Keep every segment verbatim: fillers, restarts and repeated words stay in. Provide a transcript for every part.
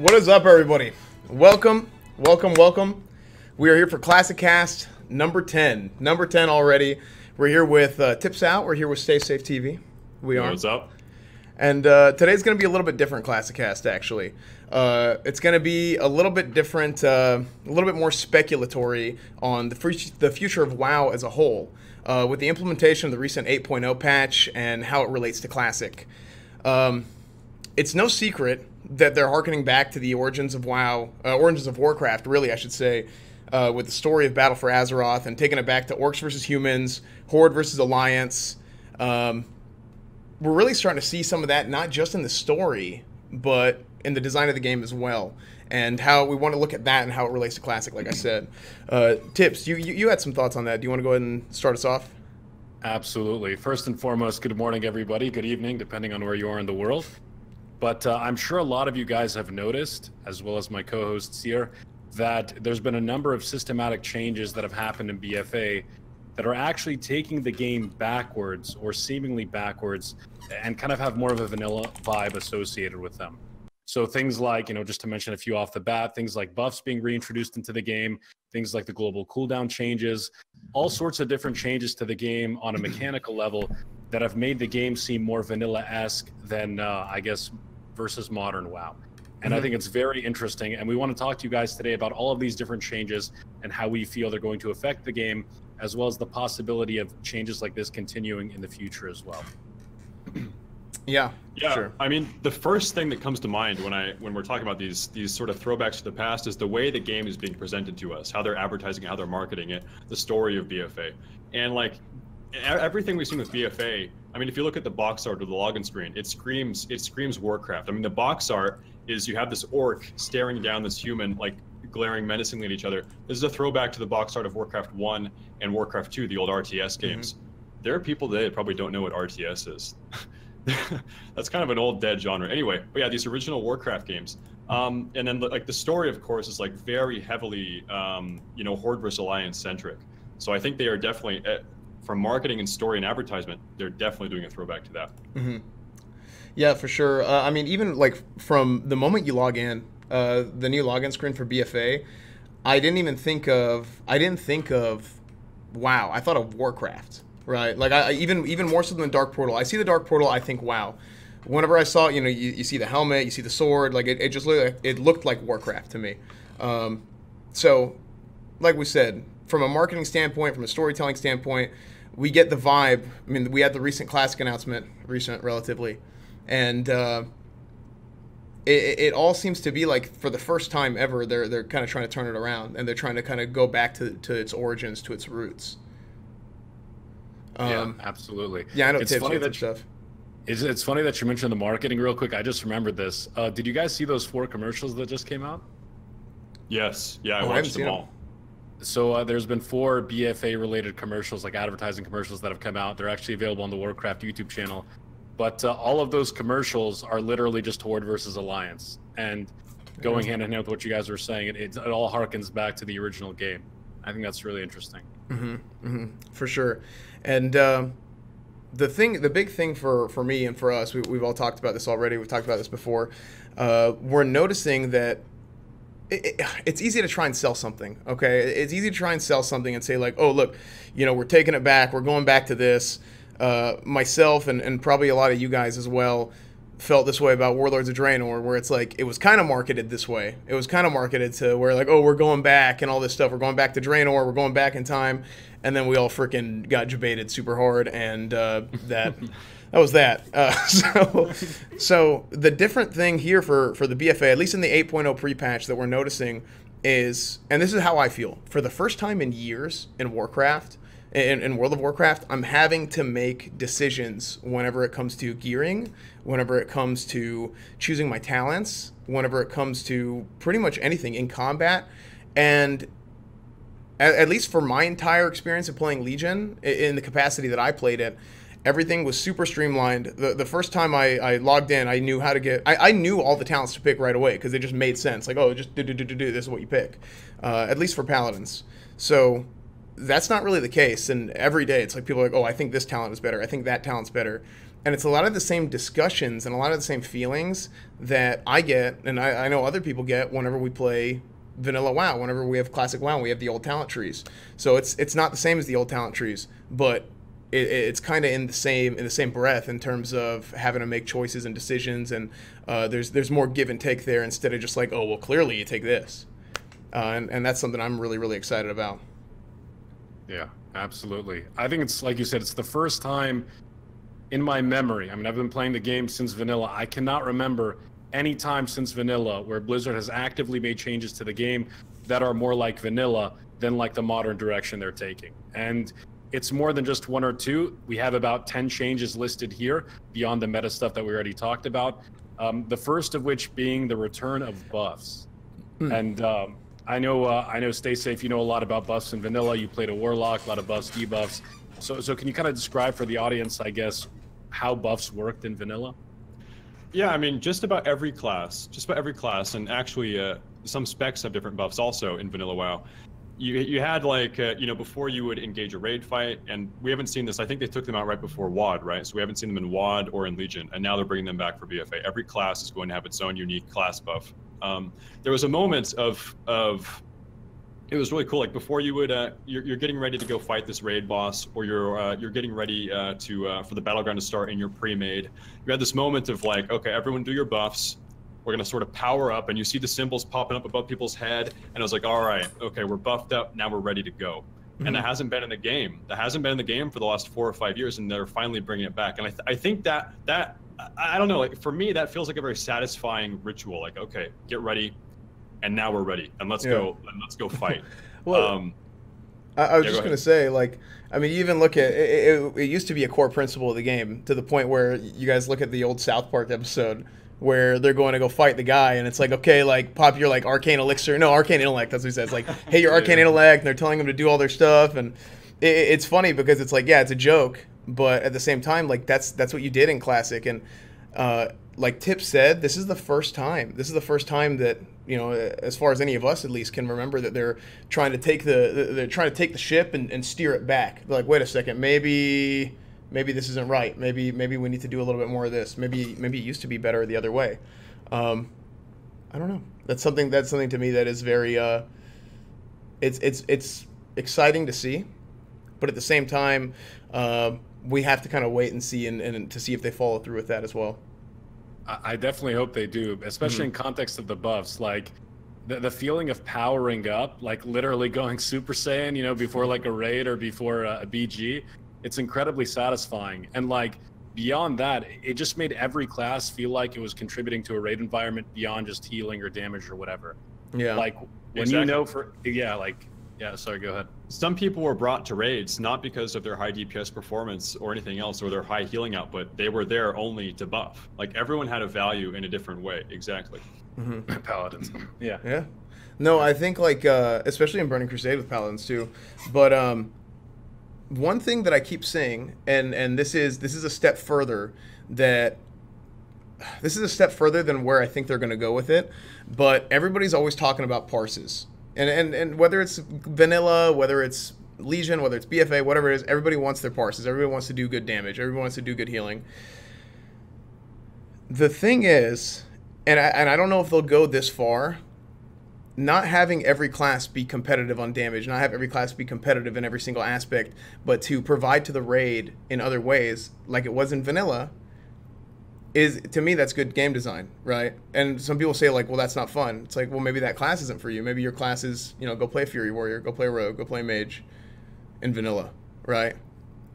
What is up, everybody? Welcome, welcome, welcome. We are here for ClassiCast number ten. Number ten already. We're here with uh, Tips Out. We're here with Stay Safe T V. We are. What's up? And uh, today's going to be a little bit different ClassiCast, actually. Uh, it's going to be a little bit different, uh, a little bit more speculatory on the, the future of WoW as a whole, uh, with the implementation of the recent eight point oh patch and how it relates to Classic. Um, it's no secret that they're hearkening back to the origins of WoW, uh, origins of Warcraft, really, I should say, uh, with the story of Battle for Azeroth and taking it back to Orcs versus Humans, Horde versus Alliance. Um, we're really starting to see some of that, not just in the story, but in the design of the game as well, and how we want to look at that and how it relates to Classic, like I said. Uh, Tips, you, you, you had some thoughts on that. Do you want to go ahead and start us off? Absolutely. First and foremost, good morning, everybody. Good evening, depending on where you are in the world. But uh, I'm sure a lot of you guys have noticed, as well as my co-hosts here, that there's been a number of systematic changes that have happened in B F A that are actually taking the game backwards, or seemingly backwards, and kind of have more of a vanilla vibe associated with them. So things like, you know, just to mention a few off the bat, things like buffs being reintroduced into the game, things like the global cooldown changes, all sorts of different changes to the game on a mechanical level that have made the game seem more vanilla-esque than, uh, I guess, versus modern WoW. And mm-hmm. I think it's very interesting. And we want to talk to you guys today about all of these different changes and how we feel they're going to affect the game, as well as the possibility of changes like this continuing in the future as well. Yeah, yeah. Sure. I mean, the first thing that comes to mind when I when we're talking about these these sort of throwbacks to the past is the way the game is being presented to us, how they're advertising it, how they're marketing it, the story of B F A, and like everything we've seen with B F A. I mean, if you look at the box art or the login screen, it screams it screams Warcraft. I mean, the box art is you have this orc staring down this human, like glaring menacingly at each other. This is a throwback to the box art of Warcraft one and Warcraft two, the old R T S games. Mm-hmm. There are people today that probably don't know what R T S is. That's kind of an old dead genre anyway, but yeah, these original Warcraft games, um and then like the story, of course, is like very heavily um you know Horde versus Alliance centric. So I think they are definitely, from marketing and story and advertisement, they're definitely doing a throwback to that. Mm-hmm. Yeah, for sure. uh, I mean, even like from the moment you log in, uh the new login screen for B F A, I didn't even think of I didn't think of WoW. I thought of Warcraft. Right, like I, even even more so than the Dark Portal. I see the Dark Portal, I think, wow. Whenever I saw it, you know, you, you see the helmet, you see the sword, like it, it just looked like, it looked like Warcraft to me. Um, so, like we said, from a marketing standpoint, from a storytelling standpoint, we get the vibe. I mean, we had the recent Classic announcement, recent relatively, and uh, it, it all seems to be like, for the first time ever, they're they're kind of trying to turn it around, and they're trying to kind of go back to to its origins, to its roots. Yeah, um, absolutely. Yeah, I know. It's tips, funny that stuff. It's, it's funny that you mentioned the marketing real quick. I just remembered this. Uh, did you guys see those four commercials that just came out? Yes. Yeah, I oh, watched I them all. Them. So uh, there's been four B F A-related commercials, like advertising commercials, that have come out. They're actually available on the Warcraft YouTube channel. But uh, all of those commercials are literally just Horde versus Alliance, and going hand in hand with what you guys were saying, it, it, it all harkens back to the original game. I think that's really interesting. Mm-hmm, mm-hmm, for sure. And uh, the thing, the big thing for, for me and for us, we, we've all talked about this already. We've talked about this before. Uh, we're noticing that it, it, it's easy to try and sell something, okay? It's easy to try and sell something and say, like, oh, look, you know, we're taking it back. We're going back to this. Uh, myself and, and probably a lot of you guys as well felt this way about Warlords of Draenor, where it's like, it was kind of marketed this way. It was kind of marketed to where, like, oh, we're going back and all this stuff. We're going back to Draenor. We're going back in time. And then we all freaking got debated super hard, and uh, that that was that. Uh, so so the different thing here for, for the B F A, at least in the eight point oh pre-patch that we're noticing is, and this is how I feel, for the first time in years in Warcraft, In, in World of Warcraft, I'm having to make decisions whenever it comes to gearing, whenever it comes to choosing my talents, whenever it comes to pretty much anything in combat. And at, at least for my entire experience of playing Legion, in the capacity that I played it, everything was super streamlined. The, the first time I, I logged in, I knew how to get... I, I knew all the talents to pick right away because they just made sense. Like, oh, just do-do-do-do-do, this is what you pick. Uh, at least for Paladins. So... that's not really the case, and every day it's like people are like, oh, I think this talent is better, I think that talent's better, And it's a lot of the same discussions and a lot of the same feelings that I get, and I, I know other people get whenever we play Vanilla WoW, whenever we have Classic WoW, we have the old talent trees. So it's it's not the same as the old talent trees, but it, it's kind of in the same in the same breath in terms of having to make choices and decisions, and uh, there's there's more give and take there instead of just like, oh well, clearly you take this, uh, and and that's something I'm really really excited about. Yeah, absolutely. I think it's like you said, it's the first time in my memory, I mean, I've been playing the game since Vanilla. I cannot remember any time since Vanilla where Blizzard has actively made changes to the game that are more like Vanilla than like the modern direction they're taking. And it's more than just one or two. We have about ten changes listed here beyond the meta stuff that we already talked about. Um, the first of which being the return of buffs. Hmm. And um, I know, uh, I know, Stay Safe, you know a lot about buffs in Vanilla. You played a Warlock, a lot of buffs, debuffs. So, so can you kind of describe for the audience, I guess, how buffs worked in Vanilla? Yeah, I mean, just about every class, just about every class, and actually uh, some specs have different buffs also in Vanilla WoW. You, you had like, uh, you know, before you would engage a raid fight, and we haven't seen this, I think they took them out right before WoD, right? So we haven't seen them in WoD or in Legion, and now they're bringing them back for V F A. Every class is going to have its own unique class buff. Um, there was a moment of, of, it was really cool, like before you would, uh, you're, you're getting ready to go fight this raid boss, or you're uh, you're getting ready uh, to uh, for the battleground to start, and you're pre-made. You had this moment of like, okay, everyone do your buffs. We're gonna sort of power up, and you see the symbols popping up above people's head, and I was like, all right, okay, we're buffed up, now we're ready to go. Mm-hmm. And that hasn't been in the game. That hasn't been in the game for the last four or five years, and they're finally bringing it back. And I, th I think that, that I, I don't know, like for me, that feels like a very satisfying ritual. Like, okay, get ready. And now we're ready, and let's yeah. go. And let's go fight. well, um, I, I was yeah, just go gonna say, like, I mean, you even look at it, it. It used to be a core principle of the game, to the point where you guys look at the old South Park episode where they're going to go fight the guy, and it's like, okay, like, pop your like arcane elixir. No, arcane intellect. That's what he says. Like, hey, your arcane yeah. intellect. And they're telling them to do all their stuff, and it, it's funny because it's like, yeah, it's a joke, but at the same time, like, that's that's what you did in Classic, and uh, like Tip said, this is the first time. This is the first time that, you know, as far as any of us at least can remember, that they're trying to take the they're trying to take the ship and, and steer it back. They're like, wait a second, maybe maybe this isn't right. Maybe maybe we need to do a little bit more of this. Maybe maybe it used to be better the other way. Um, I don't know. That's something that's something to me that is very uh, it's it's it's exciting to see, but at the same time, uh, we have to kind of wait and see and, and to see if they follow through with that as well. I definitely hope they do, especially mm-hmm. in context of the buffs. Like the, the feeling of powering up, like literally going Super Saiyan, you know, before like a raid or before a, a B G, it's incredibly satisfying. And like beyond that, it just made every class feel like it was contributing to a raid environment beyond just healing or damage or whatever. Yeah. Like when exactly. you know for, yeah, like, yeah, sorry, go ahead. Some people were brought to raids not because of their high D P S performance or anything else or their high healing output. They were there only to buff. Like, everyone had a value in a different way. Exactly. Mm-hmm. Paladins. Yeah. Yeah. No, I think, like, uh, especially in Burning Crusade with Paladins, too. But um, one thing that I keep saying, and, and this is this is a step further that... This is a step further than where I think they're going to go with it. But everybody's always talking about parses. And, and and whether it's Vanilla, whether it's Legion, whether it's B F A, whatever it is, everybody wants their parses. Everybody wants to do good damage. Everybody wants to do good healing. The thing is, and I, and I don't know if they'll go this far, not having every class be competitive on damage, not have every class be competitive in every single aspect, but to provide to the raid in other ways, like it was in Vanilla, is, to me, that's good game design, right? And some people say, like, well, that's not fun. It's like, well, maybe that class isn't for you. Maybe your class is, you know, go play Fury Warrior, go play Rogue, go play Mage in Vanilla, right?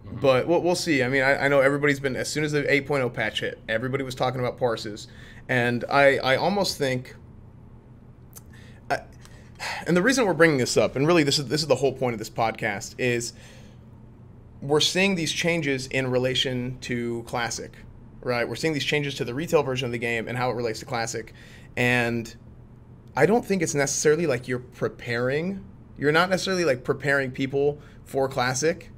Mm-hmm. But we'll, we'll see. I mean, I, I know everybody's been, as soon as the eight point oh patch hit, everybody was talking about parses. And I, I almost think, I, and the reason we're bringing this up, and really this is, this is the whole point of this podcast, is we're seeing these changes in relation to Classic. Right, we're seeing these changes to the retail version of the game and how it relates to Classic. And I don't think it's necessarily like you're preparing. You're not necessarily like preparing people for Classic,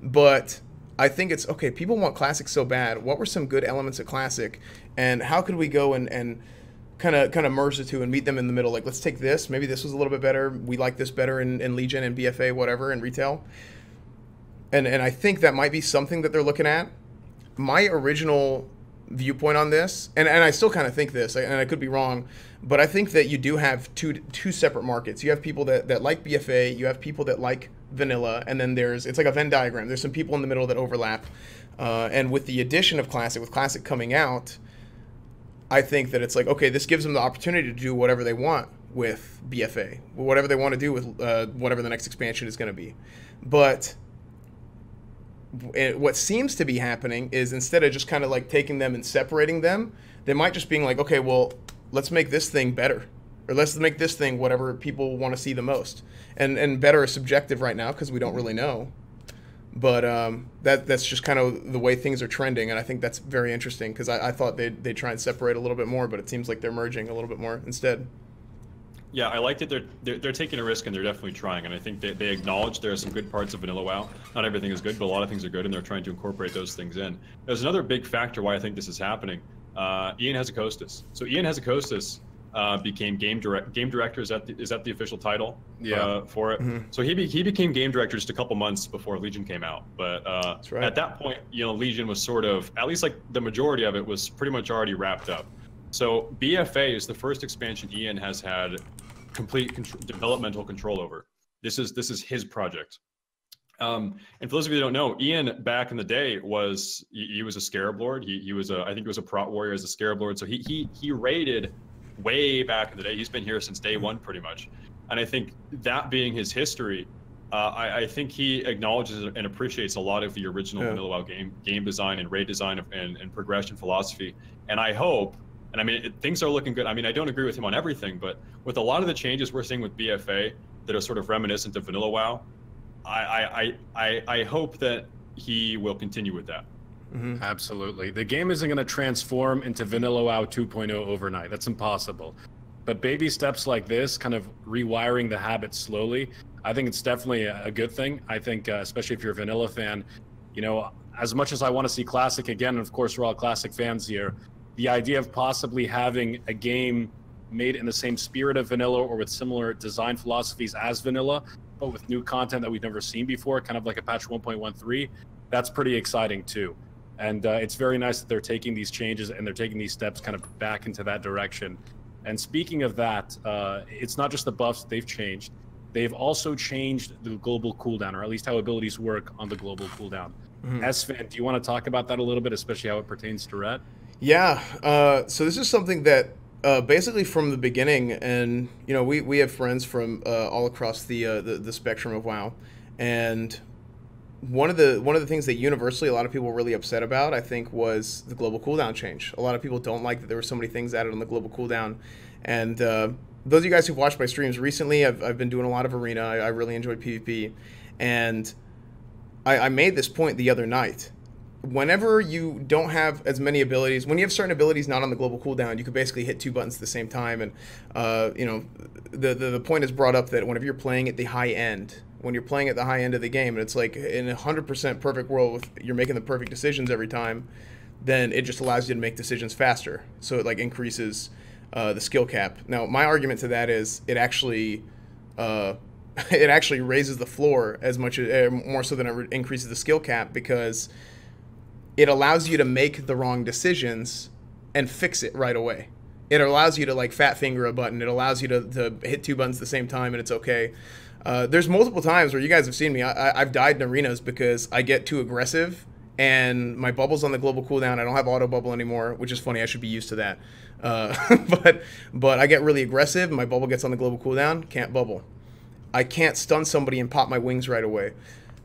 but I think it's, okay, people want Classic so bad. What were some good elements of Classic? And how could we go and, and kind of kind of merge the two and meet them in the middle? Like, let's take this. Maybe this was a little bit better. We like this better in, in Legion and B F A, whatever, in retail. And, and I think that might be something that they're looking at. my original viewpoint on this, and, and I still kind of think this, and I could be wrong, but I think that you do have two two separate markets. You have people that, that like B F A, you have people that like vanilla, and then there's, it's like a Venn diagram. There's some people in the middle that overlap. Uh, and with the addition of Classic, with Classic coming out, I think that it's like, okay, this gives them the opportunity to do whatever they want with B F A, whatever they want to do with uh, whatever the next expansion is going to be. But it, what seems to be happening is, instead of just kind of like taking them and separating them, they might just being like, okay, well, let's make this thing better, or let's make this thing whatever people want to see the most. And and better is subjective right now because we don't really know. But um, that that's just kind of the way things are trending, and I think that's very interesting, because I, I thought they'd, they'd try and separate a little bit more, but it seems like they're merging a little bit more instead. Yeah, I like that they're, they're they're taking a risk, and they're definitely trying. And I think they, they acknowledge there are some good parts of Vanilla WoW. Not everything is good, but a lot of things are good, and they're trying to incorporate those things in. There's another big factor why I think this is happening. Uh, Ion Hazzikostas. So Ion Hazzikostas uh, became game direct game director. Is that the, is that the official title? Yeah. Uh, for it. Mm-hmm. So he be, he became game director just a couple months before Legion came out. But uh, That's right. At that point, you know, Legion was sort of, at least like the majority of it was pretty much already wrapped up. So B F A is the first expansion Ian has had complete contr developmental control over. This is this is his project. Um, and for those of you who don't know, Ian back in the day was he, he was a Scarab Lord. He he was a I think he was a prot warrior as a Scarab Lord. So he he he raided way back in the day. He's been here since day one pretty much. And I think that being his history, uh, I, I think he acknowledges and appreciates a lot of the original yeah. Vanilla WoW game game design and raid design of, and and progression philosophy. And I hope. And I mean, it, things are looking good. I mean, I don't agree with him on everything, but with a lot of the changes we're seeing with B F A that are sort of reminiscent of Vanilla WoW, I I I, I hope that he will continue with that. Mm-hmm. Absolutely. The game isn't going to transform into Vanilla WoW two point oh overnight. That's impossible. But baby steps like this, kind of rewiring the habit slowly, I think it's definitely a, a good thing. I think, uh, especially if you're a Vanilla fan, you know, as much as I want to see Classic again, and of course, we're all Classic fans here, the idea of possibly having a game made in the same spirit of Vanilla or with similar design philosophies as Vanilla, but with new content that we've never seen before, kind of like a patch one point one three, that's pretty exciting too. And uh, it's very nice that they're taking these changes and they're taking these steps kind of back into that direction. And speaking of that, uh, it's not just the buffs they've changed. They've also changed the global cooldown, or at least how abilities work on the global cooldown. Mm-hmm. Esfand, do you want to talk about that a little bit, especially how it pertains to Rhett? Yeah, uh, so this is something that uh, basically from the beginning, and you know, we, we have friends from uh, all across the, uh, the the spectrum of WoW, and one of the one of the things that universally a lot of people were really upset about, I think, was the global cooldown change. A lot of people don't like that there were so many things added on the global cooldown, and uh, those of you guys who've watched my streams recently, I've I've been doing a lot of arena. I, I really enjoy PvP, and I, I made this point the other night. Whenever you don't have as many abilities, when you have certain abilities not on the global cooldown, you could basically hit two buttons at the same time. And, uh, you know, the, the the point is brought up that whenever you're playing at the high end, when you're playing at the high end of the game, and it's like in a one hundred percent perfect world, with, you're making the perfect decisions every time, then it just allows you to make decisions faster. So it, like, increases uh, the skill cap. Now, my argument to that is it actually... Uh, it actually raises the floor as much, uh, more so than it increases the skill cap, because... it allows you to make the wrong decisions and fix it right away. It allows you to, like, fat finger a button. It allows you to, to hit two buttons at the same time, and it's okay. Uh, there's multiple times where you guys have seen me. I, I've died in arenas because I get too aggressive, and my bubble's on the global cooldown. I don't have auto bubble anymore, which is funny. I should be used to that. Uh, but, but I get really aggressive, and my bubble gets on the global cooldown. Can't bubble. I can't stun somebody and pop my wings right away.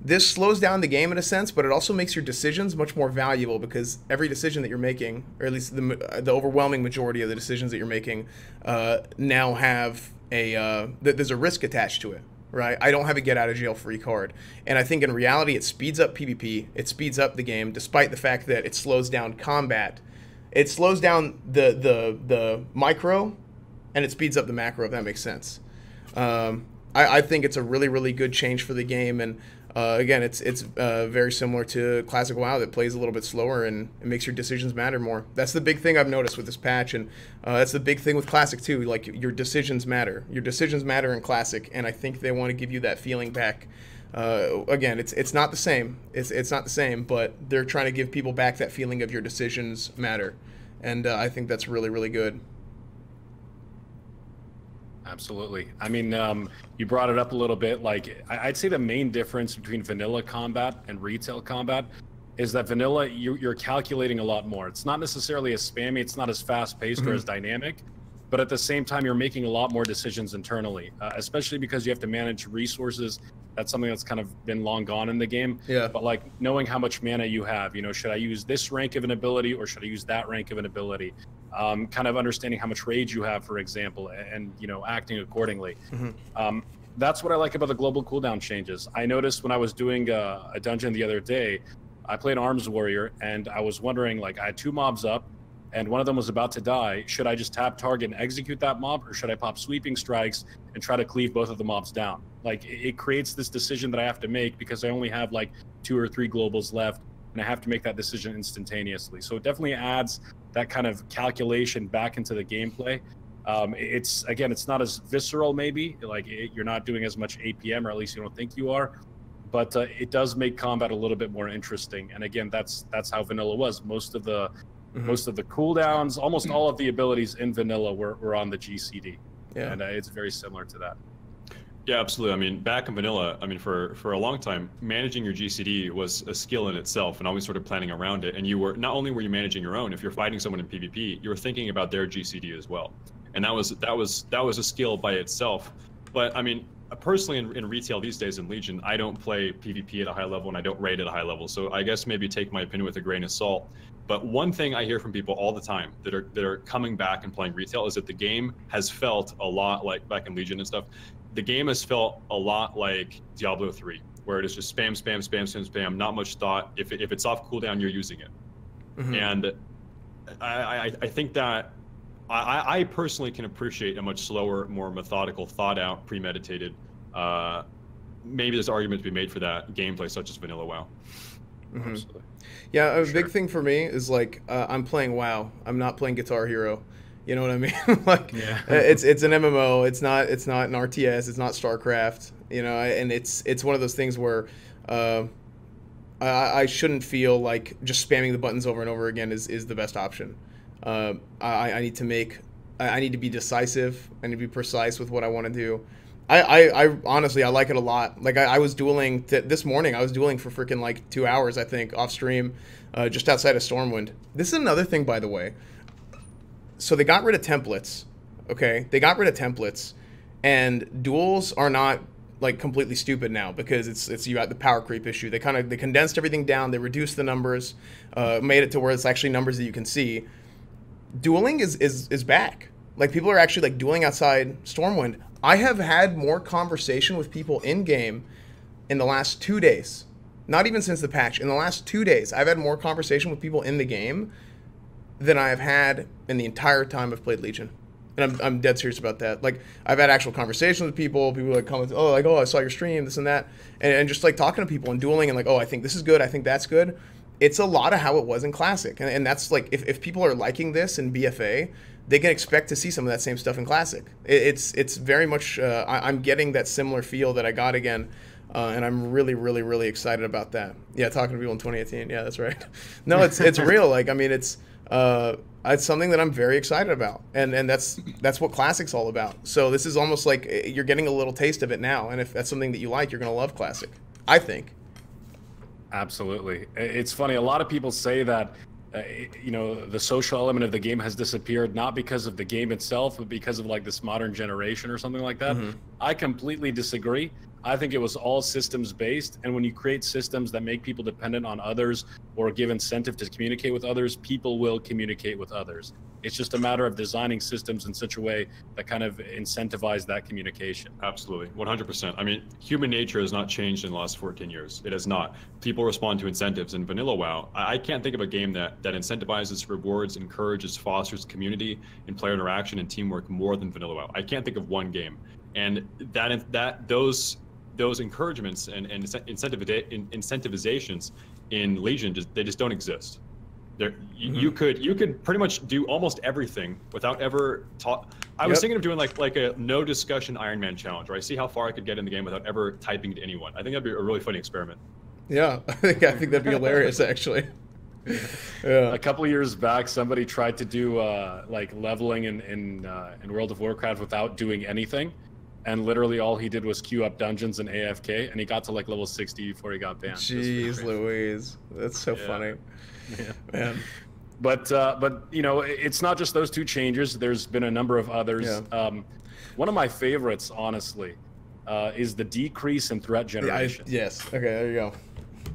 This slows down the game in a sense, but it also makes your decisions much more valuable, because every decision that you're making, or at least the, the overwhelming majority of the decisions that you're making, uh, now have a, uh, th there's a risk attached to it, right? I don't have a get out of jail free card. And I think in reality, it speeds up PvP, it speeds up the game, despite the fact that it slows down combat. It slows down the, the, the micro, and it speeds up the macro, if that makes sense. Um, I, I think it's a really, really good change for the game, and Uh, again, it's it's uh, very similar to Classic WoW that plays a little bit slower and it makes your decisions matter more. That's the big thing I've noticed with this patch, and uh, that's the big thing with Classic too. Like, your decisions matter. Your decisions matter in Classic, and I think they want to give you that feeling back Uh, again, it's it's not the same. It's it's not the same, but they're trying to give people back that feeling of your decisions matter, and uh, I think that's really really good. Absolutely. I mean, um, you brought it up a little bit. Like, I'd say the main difference between vanilla combat and retail combat is that vanilla, you, you're calculating a lot more. It's not necessarily as spammy. It's not as fast-paced mm-hmm. or as dynamic. But at the same time, you're making a lot more decisions internally, uh, especially because you have to manage resources. That's something that's kind of been long gone in the game. Yeah. But like knowing how much mana you have, you know, should I use this rank of an ability or should I use that rank of an ability? Um, kind of understanding how much rage you have, for example, and, and you know, acting accordingly. Mm-hmm. Um, that's what I like about the global cooldown changes. I noticed when I was doing a, a dungeon the other day, I played Arms Warrior, and I was wondering, like, I had two mobs up, and one of them was about to die. Should I just tap target and execute that mob, or should I pop sweeping strikes and try to cleave both of the mobs down? Like, it creates this decision that I have to make because I only have like two or three globals left, and I have to make that decision instantaneously. So it definitely adds that kind of calculation back into the gameplay. Um, it's, again, it's not as visceral maybe, like it, you're not doing as much A P M, or at least you don't think you are, but uh, it does make combat a little bit more interesting. And again, that's that's how vanilla was. Most of the Mm-hmm. Most of the cooldowns, almost all of the abilities in vanilla were, were on the G C D. Yeah. And uh, it's very similar to that. Yeah, absolutely. I mean, back in vanilla, I mean, for, for a long time, managing your G C D was a skill in itself and always sort of planning around it. And you were, not only were you managing your own, if you're fighting someone in PvP, you were thinking about their G C D as well. And that was, that was, that was a skill by itself. But I mean, personally in, in retail these days in Legion, I don't play PvP at a high level and I don't raid at a high level. So I guess maybe take my opinion with a grain of salt. But one thing I hear from people all the time that are that are coming back and playing retail is that the game has felt a lot like, back in Legion and stuff, the game has felt a lot like Diablo three, where it is just spam, spam, spam, spam, spam, not much thought. If, it, if it's off cooldown, you're using it. Mm-hmm. And I, I, I think that I, I personally can appreciate a much slower, more methodical, thought out, premeditated, uh, maybe there's argument to be made for that gameplay, such as Vanilla WoW. Mm-hmm. Absolutely. Yeah, a sure. big thing for me is like uh, I'm playing WoW. I'm not playing Guitar Hero. You know what I mean? Like yeah. it's it's an M M O. It's not it's not an R T S. It's not StarCraft. You know, and it's it's one of those things where uh, I, I shouldn't feel like just spamming the buttons over and over again is, is the best option. Uh, I I need to make I need to be decisive. I need to be precise with what I want to do. I, I, I honestly, I like it a lot. Like, I, I was dueling th this morning. I was dueling for freaking like two hours, I think, off stream, uh, just outside of Stormwind. This is another thing, by the way. So they got rid of templates, okay? They got rid of templates, and duels are not like completely stupid now because it's it's you got the power creep issue. They kind of they condensed everything down. They reduced the numbers, uh, made it to where it's actually numbers that you can see. Dueling is is is back. Like, people are actually like dueling outside Stormwind. I have had more conversation with people in-game in the last two days. Not even since the patch. In the last two days, I've had more conversation with people in the game than I have had in the entire time I've played Legion. And I'm, I'm dead serious about that. Like, I've had actual conversations with people. People like comment, oh, like, oh, I saw your stream, this and that. And, and just, like, talking to people and dueling and, like, oh, I think this is good, I think that's good. It's a lot of how it was in Classic. And, and that's, like, if, if people are liking this in B F A, they can expect to see some of that same stuff in Classic. It's it's very much, uh, I, I'm getting that similar feel that I got again, uh, and I'm really, really, really excited about that. Yeah, talking to people in twenty eighteen, yeah, that's right. No, it's it's real. Like, I mean, it's uh, it's something that I'm very excited about, and, and that's that's what Classic's all about. So this is almost like you're getting a little taste of it now, and if that's something that you like, you're going to love Classic, I think. Absolutely. It's funny, a lot of people say that, Uh, you know, the social element of the game has disappeared, not because of the game itself, but because of like this modern generation or something like that. Mm-hmm. I completely disagree. I think it was all systems based. And when you create systems that make people dependent on others or give incentive to communicate with others, people will communicate with others. It's just a matter of designing systems in such a way that kind of incentivize that communication. Absolutely, one hundred percent. I mean, human nature has not changed in the last fourteen years. It has not. People respond to incentives. In Vanilla WoW, I can't think of a game that, that incentivizes, rewards, encourages, fosters community and player interaction and teamwork more than Vanilla WoW. I can't think of one game. And that, that those, those encouragements and, and incentivizations in Legion, just, they just don't exist. There, you, mm-hmm. you could you could pretty much do almost everything without ever talk I yep. was thinking of doing like like a no discussion Ironman challenge, where I see how far I could get in the game without ever typing to anyone. I think that'd be a really funny experiment. Yeah, I think I think that'd be hilarious actually. Yeah. A couple years back, somebody tried to do uh, like leveling in in, uh, in World of Warcraft without doing anything, and literally all he did was queue up dungeons and A F K, and he got to like level sixty before he got banned. Jeez Louise, that's so yeah. funny, yeah. man. But uh, but you know, it's not just those two changes. There's been a number of others. Yeah. Um, one of my favorites, honestly, uh, is the decrease in threat generation. Yeah, I, yes. Okay, there you go.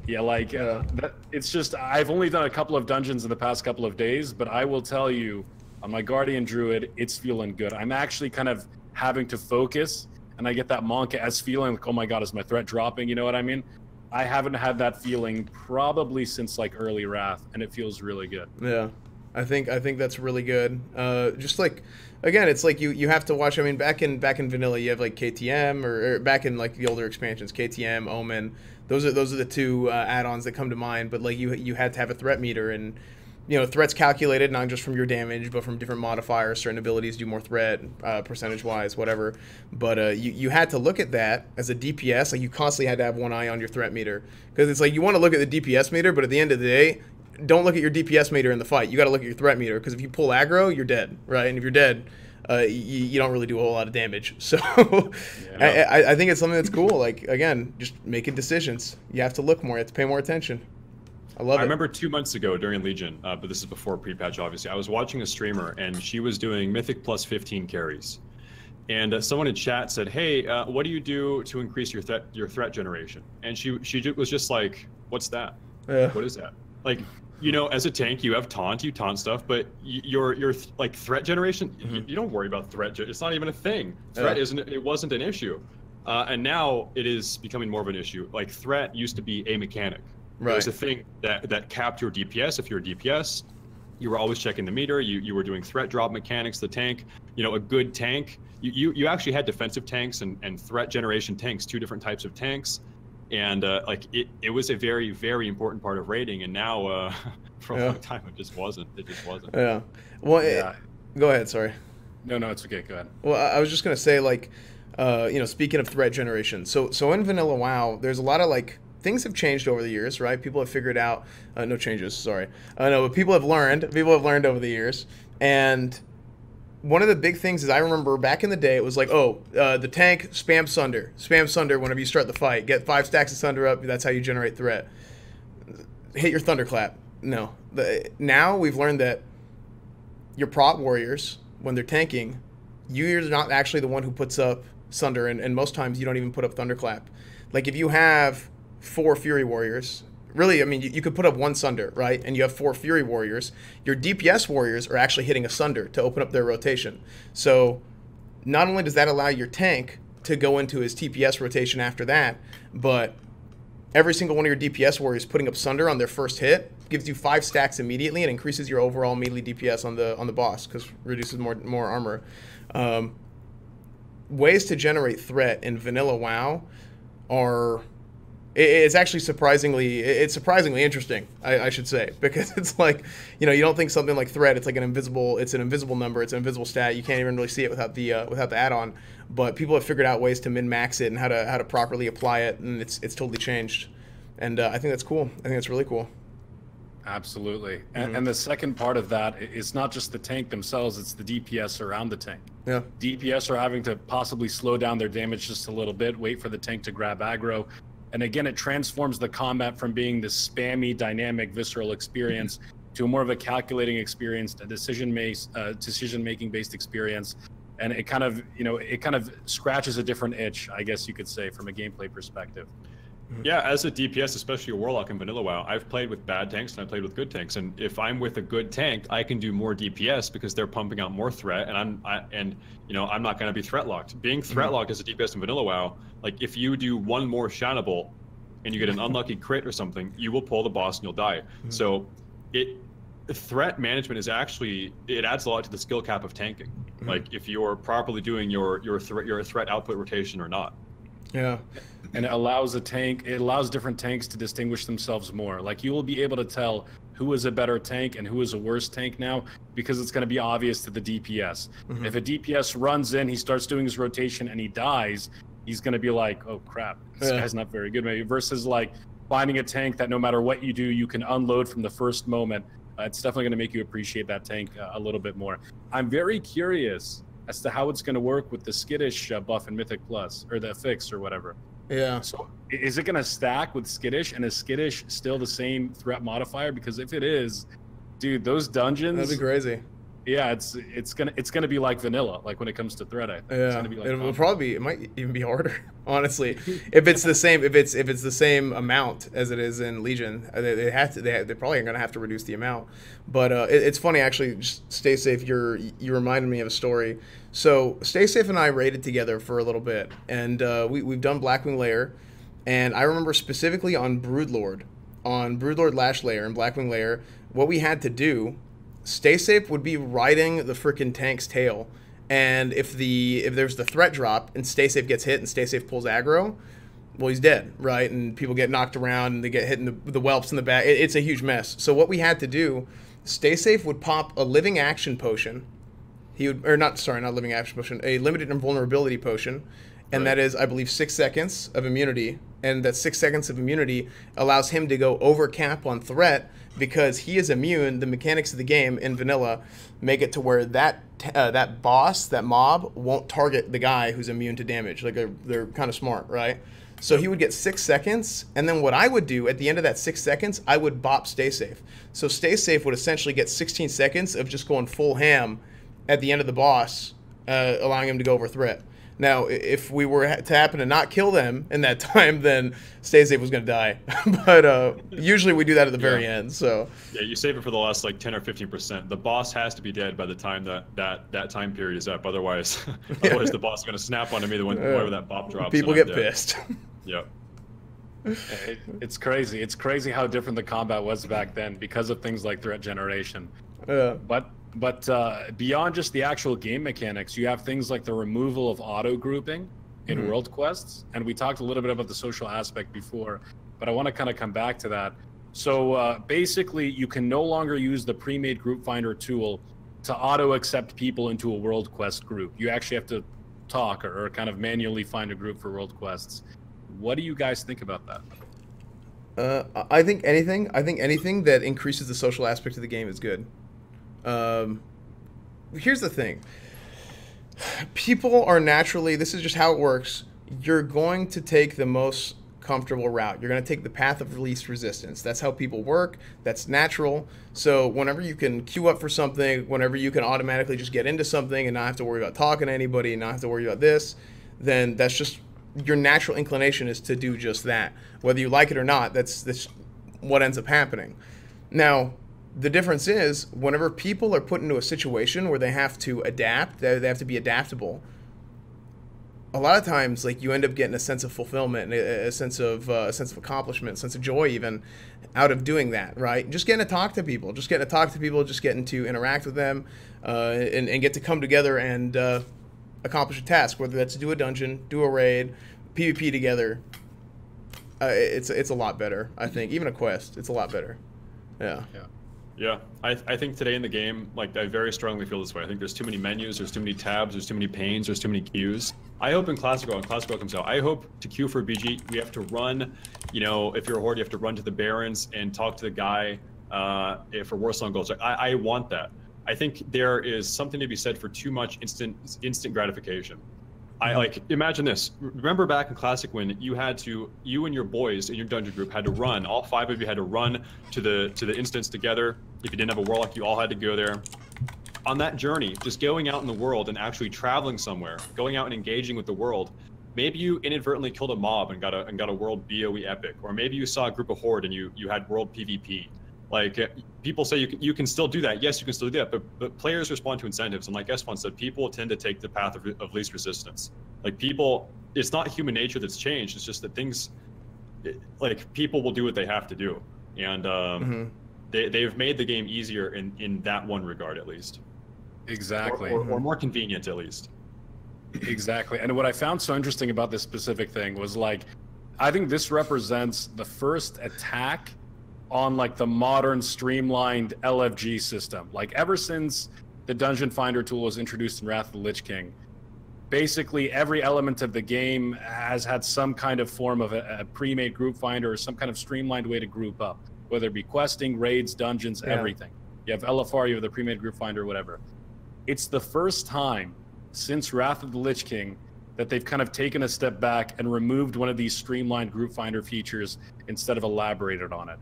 Yeah, like yeah. Uh, that, it's just I've only done a couple of dungeons in the past couple of days, but I will tell you, on my Guardian Druid, it's feeling good. I'm actually kind of having to focus, and I get that Monka-esque feeling like, oh my god, is my threat dropping? You know what I mean? I haven't had that feeling probably since like early Wrath, and it feels really good. Yeah, I think I think that's really good. Uh, just like, again, it's like you you have to watch. I mean, back in back in vanilla, you have like K T M, or, or back in like the older expansions, K T M, Omen. Those are those are the two uh, add-ons that come to mind. But like you you had to have a threat meter, and you know threats calculated not just from your damage, but from different modifiers. Certain abilities do more threat uh, percentage-wise, whatever. But uh, you you had to look at that as a D P S. Like you constantly had to have one eye on your threat meter, because it's like you want to look at the D P S meter, but at the end of the day, don't look at your D P S meter in the fight. You got to look at your threat meter, because if you pull aggro, you're dead, right? And if you're dead, Uh, you, you don't really do a whole lot of damage, so yeah. I, I think it's something that's cool. Like again, just making decisions. You have to look more. You have to pay more attention. I love I it. I remember two months ago during Legion, uh, but this is before pre-patch, obviously. I was watching a streamer, and she was doing Mythic plus fifteen carries, and uh, someone in chat said, "Hey, uh, what do you do to increase your threat your threat generation?" And she she was just like, "What's that? Yeah. What is that?" Like. You know, as a tank, you have taunt, you taunt stuff, but your your th like threat generation, mm-hmm. you, you don't worry about threat. It's not even a thing. Threat yeah. isn't. It wasn't an issue, uh, and now it is becoming more of an issue. Like threat used to be a mechanic. Right. It was a thing that that capped your D P S. If you're a D P S, you were always checking the meter. You you were doing threat drop mechanics. The tank, you know, a good tank. You you, you actually had defensive tanks and and threat generation tanks. Two different types of tanks. And uh, like it, it was a very, very important part of raiding, and now uh, for a yeah. long time it just wasn't. It just wasn't. Yeah. Well, yeah. It, go ahead. Sorry. No, no, it's okay. Go ahead. Well, I was just gonna say, like, uh, you know, speaking of threat generation, so so in Vanilla WoW, there's a lot of like things have changed over the years, right? People have figured out uh, no changes. Sorry. Uh, no, but people have learned. People have learned over the years, and one of the big things is I remember back in the day, it was like, oh, uh, the tank, spam Sunder. Spam Sunder whenever you start the fight. Get five stacks of Sunder up. That's how you generate threat. Hit your Thunderclap. No. The, now we've learned that your prop warriors, when they're tanking, you're not actually the one who puts up Sunder, and, and most times you don't even put up Thunderclap. Like if you have four Fury Warriors... Really, I mean, you, you could put up one Sunder, right? And you have four Fury Warriors. Your D P S Warriors are actually hitting a Sunder to open up their rotation. So not only does that allow your tank to go into his T P S rotation after that, but every single one of your D P S Warriors putting up Sunder on their first hit gives you five stacks immediately and increases your overall melee D P S on the on the boss, because reduces more, more armor. Um, ways to generate threat in Vanilla WoW are... It's actually surprisingly, it's surprisingly interesting, I, I should say, because it's like, you know, you don't think something like threat, it's like an invisible, it's an invisible number, it's an invisible stat. You can't even really see it without the uh, without the add-on. But people have figured out ways to min-max it and how to how to properly apply it, and it's it's totally changed. And uh, I think that's cool. I think that's really cool. Absolutely. Mm-hmm. And, and the second part of that is not just the tank themselves, it's the D P S around the tank. Yeah. D P S are having to possibly slow down their damage just a little bit, wait for the tank to grab aggro. And again, it transforms the combat from being this spammy, dynamic, visceral experience to more of a calculating experience, a decision-making uh, decision based experience. And it kind of, you know, it kind of scratches a different itch, I guess you could say, from a gameplay perspective. Yeah, as a D P S, especially a Warlock in Vanilla WoW, I've played with bad tanks and I've played with good tanks. And if I'm with a good tank, I can do more D P S because they're pumping out more threat, and I'm I, and you know I'm not going to be threat locked. Being threat locked as a D P S in Vanilla WoW, like if you do one more Shadow Bolt and you get an unlucky crit or something, you will pull the boss and you'll die. Mm-hmm. So, it threat management is actually it adds a lot to the skill cap of tanking. Mm-hmm. Like if you're properly doing your your threat your threat output rotation or not. Yeah. And it allows a tank, it allows different tanks to distinguish themselves more. Like you will be able to tell who is a better tank and who is a worse tank now, because it's going to be obvious to the D P S. Mm-hmm. If a D P S runs in, he starts doing his rotation and he dies, he's going to be like, oh crap, this yeah. guy's not very good, maybe, versus like finding a tank that no matter what you do, you can unload from the first moment. Uh, it's definitely going to make you appreciate that tank uh, a little bit more. I'm very curious as to how it's going to work with the Skittish uh, buff in Mythic Plus, or the fix or whatever. Yeah. So is it going to stack with Skittish, and is Skittish still the same threat modifier? Because if it is, dude, those dungeons, that'd be crazy. Yeah, it's it's gonna it's gonna be like vanilla, like when it comes to threat. I think. Yeah. It's gonna be like it'll probably be, it might even be harder, honestly. If it's the same, if it's if it's the same amount as it is in Legion, they, they have to. They they probably are gonna have to reduce the amount. But uh, it, it's funny actually. Just Stay Safe, you're you reminded me of a story. So Stay Safe and I raided together for a little bit, and uh, we we've done Blackwing Lair, and I remember specifically on Broodlord, on Broodlord Lash Lair and Blackwing Lair, what we had to do. Stay Safe would be riding the freaking tank's tail, and if the if there's the threat drop and Stay Safe gets hit and Stay Safe pulls aggro, well, he's dead, right? And people get knocked around and they get hit in the, the whelps in the back. It, it's a huge mess. So what we had to do, Stay Safe would pop a living action potion. He would, or not, sorry, not living action potion, a limited invulnerability potion, and right. that is, I believe, six seconds of immunity. And that six seconds of immunity allows him to go over cap on threat because he is immune. The mechanics of the game in vanilla make it to where that uh, that boss, that mob, won't target the guy who's immune to damage. Like, they're, they're kind of smart, right? So he would get six seconds, and then what I would do at the end of that six seconds, I would bop Stay Safe. So Stay Safe would essentially get sixteen seconds of just going full ham at the end of the boss, uh, allowing him to go over threat. Now, if we were to happen to not kill them in that time, then Stay Safe was going to die. But uh, usually we do that at the yeah. very end. So yeah, you save it for the last like ten or fifteen percent. The boss has to be dead by the time that that, that time period is up. Otherwise, otherwise the boss is going to snap onto me the one whenever that bop drops. People get pissed. Yep. It, it's crazy. It's crazy how different the combat was back then because of things like threat generation. Yeah. But. But uh, beyond just the actual game mechanics, you have things like the removal of auto-grouping in mm-hmm. world quests. And we talked a little bit about the social aspect before, but I want to kind of come back to that. So uh, basically, you can no longer use the pre-made group finder tool to auto-accept people into a world quest group. You actually have to talk or, or kind of manually find a group for world quests. What do you guys think about that? Uh, I think anything. I think anything that increases the social aspect of the game is good. Um, here's the thing. People are naturally, this is just how it works, you're going to take the most comfortable route. You're going to take the path of least resistance. That's how people work. That's natural. So whenever you can queue up for something, whenever you can automatically just get into something and not have to worry about talking to anybody and not have to worry about this, then that's just, your natural inclination is to do just that. Whether you like it or not, that's, that's what ends up happening. Now, the difference is, whenever people are put into a situation where they have to adapt, they have to be adaptable, a lot of times, like, you end up getting a sense of fulfillment, a sense of uh, a sense of accomplishment, a sense of joy even, out of doing that, right? Just getting to talk to people, just getting to talk to people, just getting to interact with them, uh, and, and get to come together and uh, accomplish a task, whether that's do a dungeon, do a raid, PvP together. Uh, it's, it's a lot better, I think. Even a quest, it's a lot better. Yeah. Yeah. Yeah, I, th I think today in the game, like, I very strongly feel this way. I think there's too many menus, there's too many tabs, there's too many panes, there's too many queues. I hope in Classic WoW, when Classic WoW comes out, I hope to queue for B G, you have to run, you know, if you're a Horde, you have to run to the Barons and talk to the guy uh, for Warsong Gold. So I, I want that. I think there is something to be said for too much instant instant gratification. I like, imagine this. Remember back in Classic when you had to, you and your boys in your dungeon group had to run, all five of you had to run to the to the instance together. If you didn't have a warlock, you all had to go there. On that journey, just going out in the world and actually traveling somewhere, going out and engaging with the world. Maybe you inadvertently killed a mob and got a and got a world B O E epic, or maybe you saw a group of Horde and you you had world PvP. Like, people say you can, you can still do that. Yes, you can still do that, but, but players respond to incentives. And like Eswan said, people tend to take the path of, of least resistance. Like, people, it's not human nature that's changed. It's just that things, it, like, people will do what they have to do. And um, mm-hmm. they, they've made the game easier in, in that one regard, at least. Exactly. Or, or, or more convenient, at least. Exactly. And what I found so interesting about this specific thing was, like, I think this represents the first attack on like the modern streamlined L F G system. Like ever since the Dungeon Finder tool was introduced in Wrath of the Lich King, basically every element of the game has had some kind of form of a, a pre-made group finder or some kind of streamlined way to group up, whether it be questing, raids, dungeons, yeah. everything. You have L F R, you have the pre-made group finder, whatever. It's the first time since Wrath of the Lich King that they've kind of taken a step back and removed one of these streamlined group finder features instead of elaborated on it.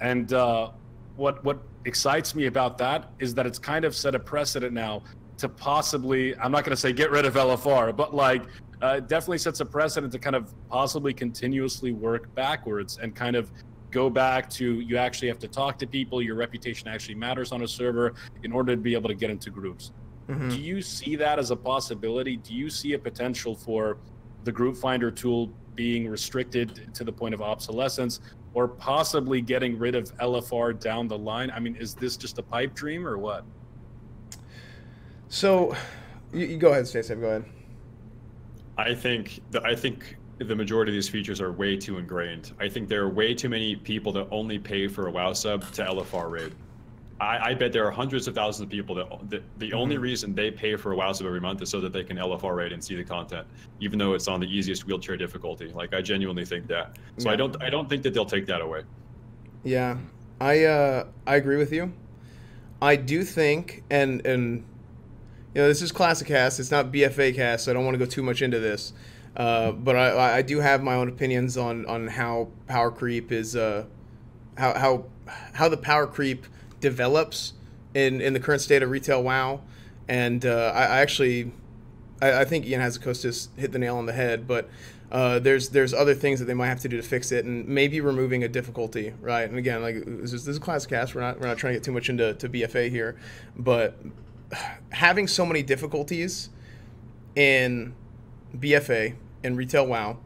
And uh, what what excites me about that is that it's kind of set a precedent now to possibly, I'm not going to say get rid of L F R, but like uh, it definitely sets a precedent to kind of possibly continuously work backwards and kind of go back to, you actually have to talk to people, your reputation actually matters on a server in order to be able to get into groups. Mm-hmm. Do you see that as a possibility? Do you see a potential for the group finder tool being restricted to the point of obsolescence or possibly getting rid of L F R down the line? I mean, is this just a pipe dream or what? So, you, you go ahead, Stacey, go ahead. I think the, I think the majority of these features are way too ingrained. I think there are way too many people that only pay for a WoW sub to L F R raid. I, I bet there are hundreds of thousands of people that, that the mm-hmm. only reason they pay for a WoW sub every month is so that they can L F R raid and see the content, even though it's on the easiest wheelchair difficulty. Like, I genuinely think that. So yeah. I don't I don't think that they'll take that away. Yeah, I uh, I agree with you. I do think, and and you know, this is ClassiCast. It's not B F A Cast, so I don't want to go too much into this. Uh, but I, I do have my own opinions on on how power creep is uh, how how how the power creep develops in, in the current state of retail WoW, and uh, I, I actually I, I think Ion Hazzikostas hit the nail on the head. But uh, there's there's other things that they might have to do to fix it, and maybe removing a difficulty, right? And again, like this is, this is ClassiCast. We're not we're not trying to get too much into to B F A here, but having so many difficulties in B F A and retail WoW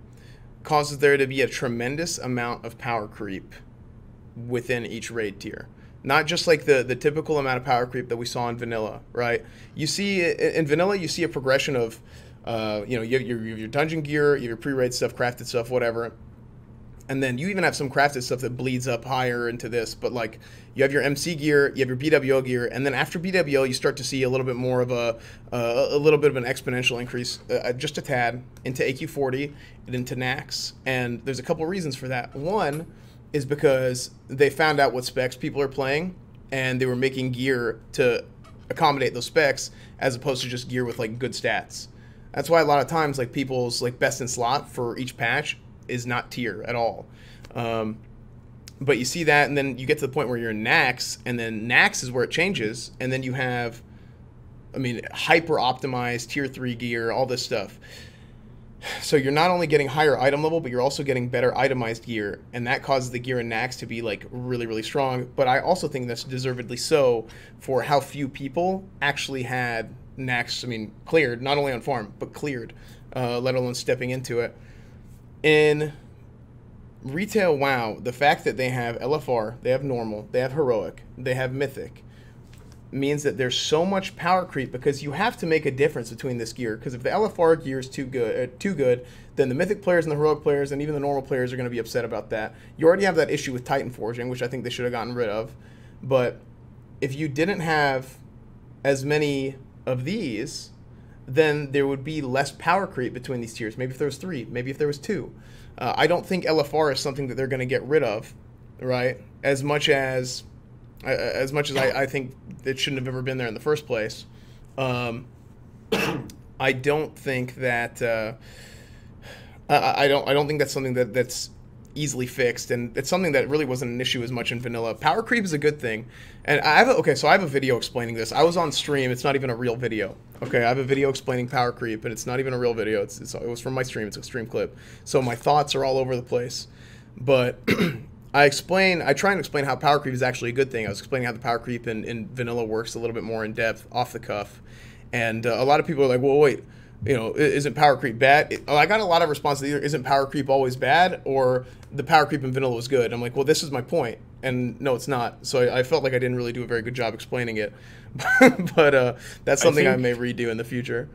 causes there to be a tremendous amount of power creep within each raid tier. Not just like the, the typical amount of power creep that we saw in vanilla, right? You see in vanilla, you see a progression of, uh, you know, you have your, your dungeon gear, your pre-raid stuff, crafted stuff, whatever. And then you even have some crafted stuff that bleeds up higher into this. But like you have your M C gear, you have your B W O gear, and then after B W O, you start to see a little bit more of a uh, a little bit of an exponential increase, uh, just a tad, into A Q forty and into Naxx. And there's a couple reasons for that. One is because they found out what specs people are playing, and they were making gear to accommodate those specs as opposed to just gear with like good stats. That's why a lot of times like people's like best in slot for each patch is not tier at all. Um, but you see that, and then you get to the point where you're in Naxx, and then Naxx is where it changes, and then you have, I mean, hyper-optimized tier three gear, all this stuff. So you're not only getting higher item level, but you're also getting better itemized gear, and that causes the gear in Naxx to be, like, really, really strong. But I also think that's deservedly so for how few people actually had Naxx, I mean, cleared, not only on farm, but cleared, uh, let alone stepping into it. In retail WoW, the fact that they have L F R, they have normal, they have heroic, they have mythic, means that there's so much power creep because you have to make a difference between this gear. Because if the L F R gear is too good, uh, too good, then the mythic players and the heroic players and even the normal players are going to be upset about that. You already have that issue with Titan Forging, which I think they should have gotten rid of. But if you didn't have as many of these, then there would be less power creep between these tiers. Maybe if there was three, maybe if there was two. Uh, I don't think L F R is something that they're going to get rid of, right? As much as, uh, as much as I, I think it shouldn't have ever been there in the first place. Um, I don't think that uh, I, I don't I don't think that's something that that's easily fixed, and it's something that really wasn't an issue as much in vanilla. Power creep is a good thing, and I have a, okay. So I have a video explaining this. I was on stream. It's not even a real video. Okay, I have a video explaining power creep, and it's not even a real video. It's, it's it was from my stream. It's a stream clip. So my thoughts are all over the place, but I explain. I try and explain how power creep is actually a good thing. I was explaining how the power creep in, in vanilla works a little bit more in depth, off the cuff, and uh, a lot of people are like, "Well, wait." You know, isn't power creep bad? It, I got a lot of responses either isn't power creep always bad or the power creep in vanilla was good. I'm like, well, this is my point, and no, it's not. So I, I felt like I didn't really do a very good job explaining it, but uh, that's something I, think, I may redo in the future.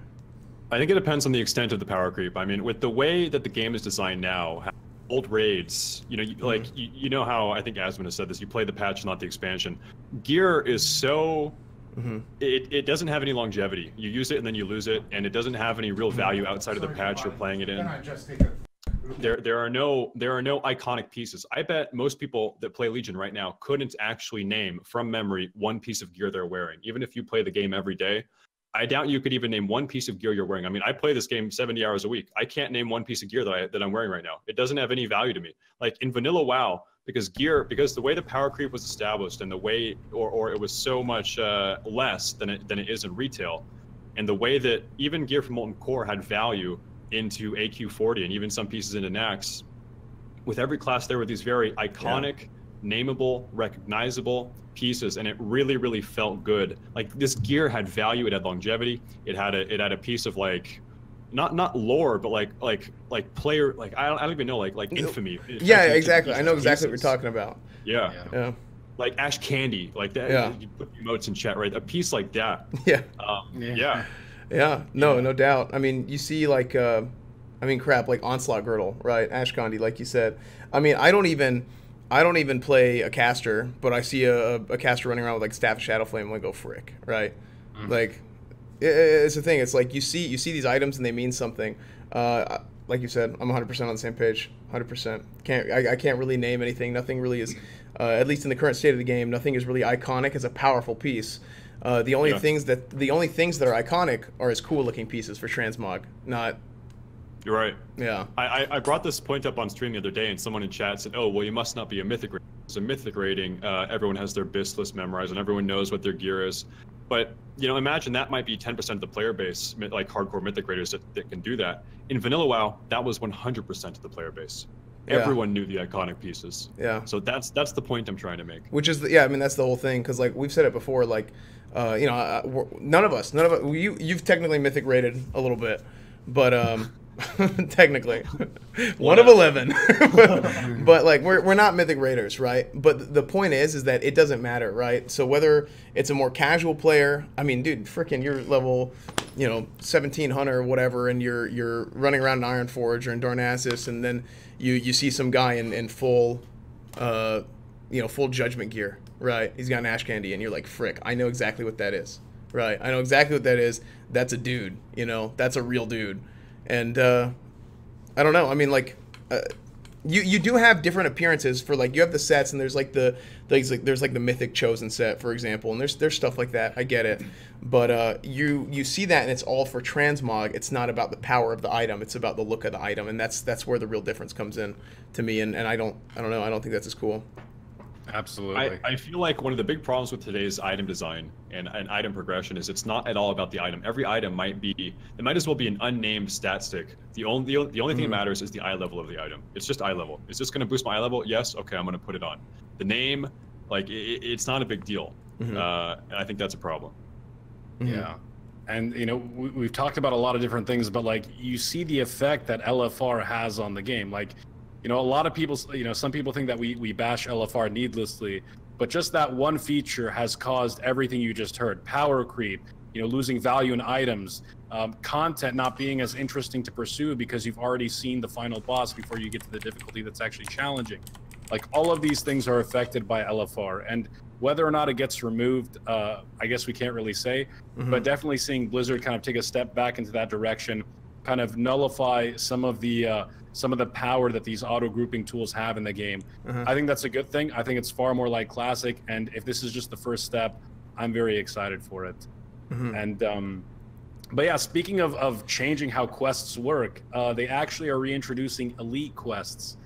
I think it depends on the extent of the power creep. I mean, with the way that the game is designed now, old raids, you know, you, like you, you know how I think Asmund has said this, you play the patch, not the expansion. Gear is so mm-hmm. it, it doesn't have any longevity. You use it and then you lose it, and it doesn't have any real value outside Sorry, of the patch you're playing it in. Can I just take a... There, there are no, there are no iconic pieces. I bet most people that play Legion right now couldn't actually name from memory one piece of gear they're wearing. Even if you play the game every day, I doubt you could even name one piece of gear you're wearing. I mean, I play this game seventy hours a week. I can't name one piece of gear that I that I'm wearing right now. It doesn't have any value to me. Like in Vanilla WoW, because gear, because the way the power creep was established and the way, or or it was so much uh, less than it than it is in retail, and the way that even gear from Molten Core had value into A Q forty and even some pieces into Naxx. With every class, there were these very iconic, yeah. nameable, recognizable pieces, and it really, really felt good. Like this gear had value, it had longevity, it had a, it had a piece of like, not not lore, but like like like player, like I don't, I don't even know, like like infamy. Yeah, like, exactly. I know exactly pieces. what you're talking about. Yeah. yeah. yeah. Like Ash Candy, like that. Yeah. You put emotes in chat, right? A piece like that. Yeah. Um, yeah. yeah. Yeah, no, no doubt. I mean, you see, like, uh, I mean, crap, like Onslaught Girdle, right? Ash Candy, like you said. I mean, I don't even, I don't even play a caster, but I see a, a caster running around with like Staff of Shadowflame, and I go frick, right? Mm. Like, it, it's the thing. It's like you see, you see these items, and they mean something. Uh, like you said, I'm one hundred percent on the same page. one hundred percent. Can't, I, I can't really name anything. Nothing really is, uh, at least in the current state of the game, nothing is really iconic as a powerful piece. Uh, the only yeah. things that the only things that are iconic are as cool looking pieces for transmog, not. You're right. Yeah. I, I brought this point up on stream the other day, and someone in chat said, "Oh, well, you must not be a mythic rating. As a mythic rating, uh, everyone has their BIS list memorized, and everyone knows what their gear is." But you know, imagine that might be ten percent of the player base, like hardcore mythic raters that, that can do that. In Vanilla WoW, that was one hundred percent of the player base. Yeah. Everyone knew the iconic pieces. Yeah. So that's that's the point I'm trying to make. Which is the, yeah, I mean that's the whole thing, because like we've said it before, like. Uh, you know, uh, none of us, none of us, you, you've technically mythic rated a little bit, but, um, technically one of eleven, but, but like, we're, we're not mythic raiders, right? But the point is, is that it doesn't matter, right? So whether it's a more casual player, I mean, dude, frickin' you're level, you know, seventeen hunter or whatever, and you're, you're running around in Ironforge or in Darnassus, and then you, you see some guy in, in full, uh, you know, full judgment gear. Right, he's got an Ash Candy, and you're like, frick, I know exactly what that is. Right, I know exactly what that is. That's a dude, you know, that's a real dude. And, uh, I don't know, I mean, like, uh, you, you do have different appearances for, like, you have the sets, and there's, like, the, things like, there's, like, the Mythic Chosen set, for example, and there's, there's stuff like that, I get it. But, uh, you, you see that, and it's all for transmog, it's not about the power of the item, it's about the look of the item, and that's, that's where the real difference comes in to me, and, and I don't, I don't know, I don't think that's as cool. Absolutely. I, I feel like one of the big problems with today's item design and, and item progression is it's not at all about the item. Every item might be, it might as well be an unnamed stat stick. The only, the, the only mm. thing that matters is the eye level of the item. It's just eye level. Is this going to boost my eye level? Yes. Okay, I'm going to put it on. The name, like, it, it's not a big deal. Mm-hmm. uh, and I think that's a problem. Mm-hmm. Yeah. And, you know, we, we've talked about a lot of different things, but, like, you see the effect that L F R has on the game. Like, you know, a lot of people, you know, some people think that we, we bash L F R needlessly, but just that one feature has caused everything you just heard. Power creep, you know, losing value in items, um, content not being as interesting to pursue because you've already seen the final boss before you get to the difficulty that's actually challenging. Like, all of these things are affected by L F R, and whether or not it gets removed, uh, I guess we can't really say, mm-hmm. but definitely seeing Blizzard kind of take a step back into that direction, kind of nullify some of the... Uh, some of the power that these auto grouping tools have in the game. Uh-huh. I think that's a good thing. I think it's far more like Classic, and if this is just the first step, I'm very excited for it. Mm-hmm. And um, but yeah, speaking of, of changing how quests work, uh, they actually are reintroducing elite quests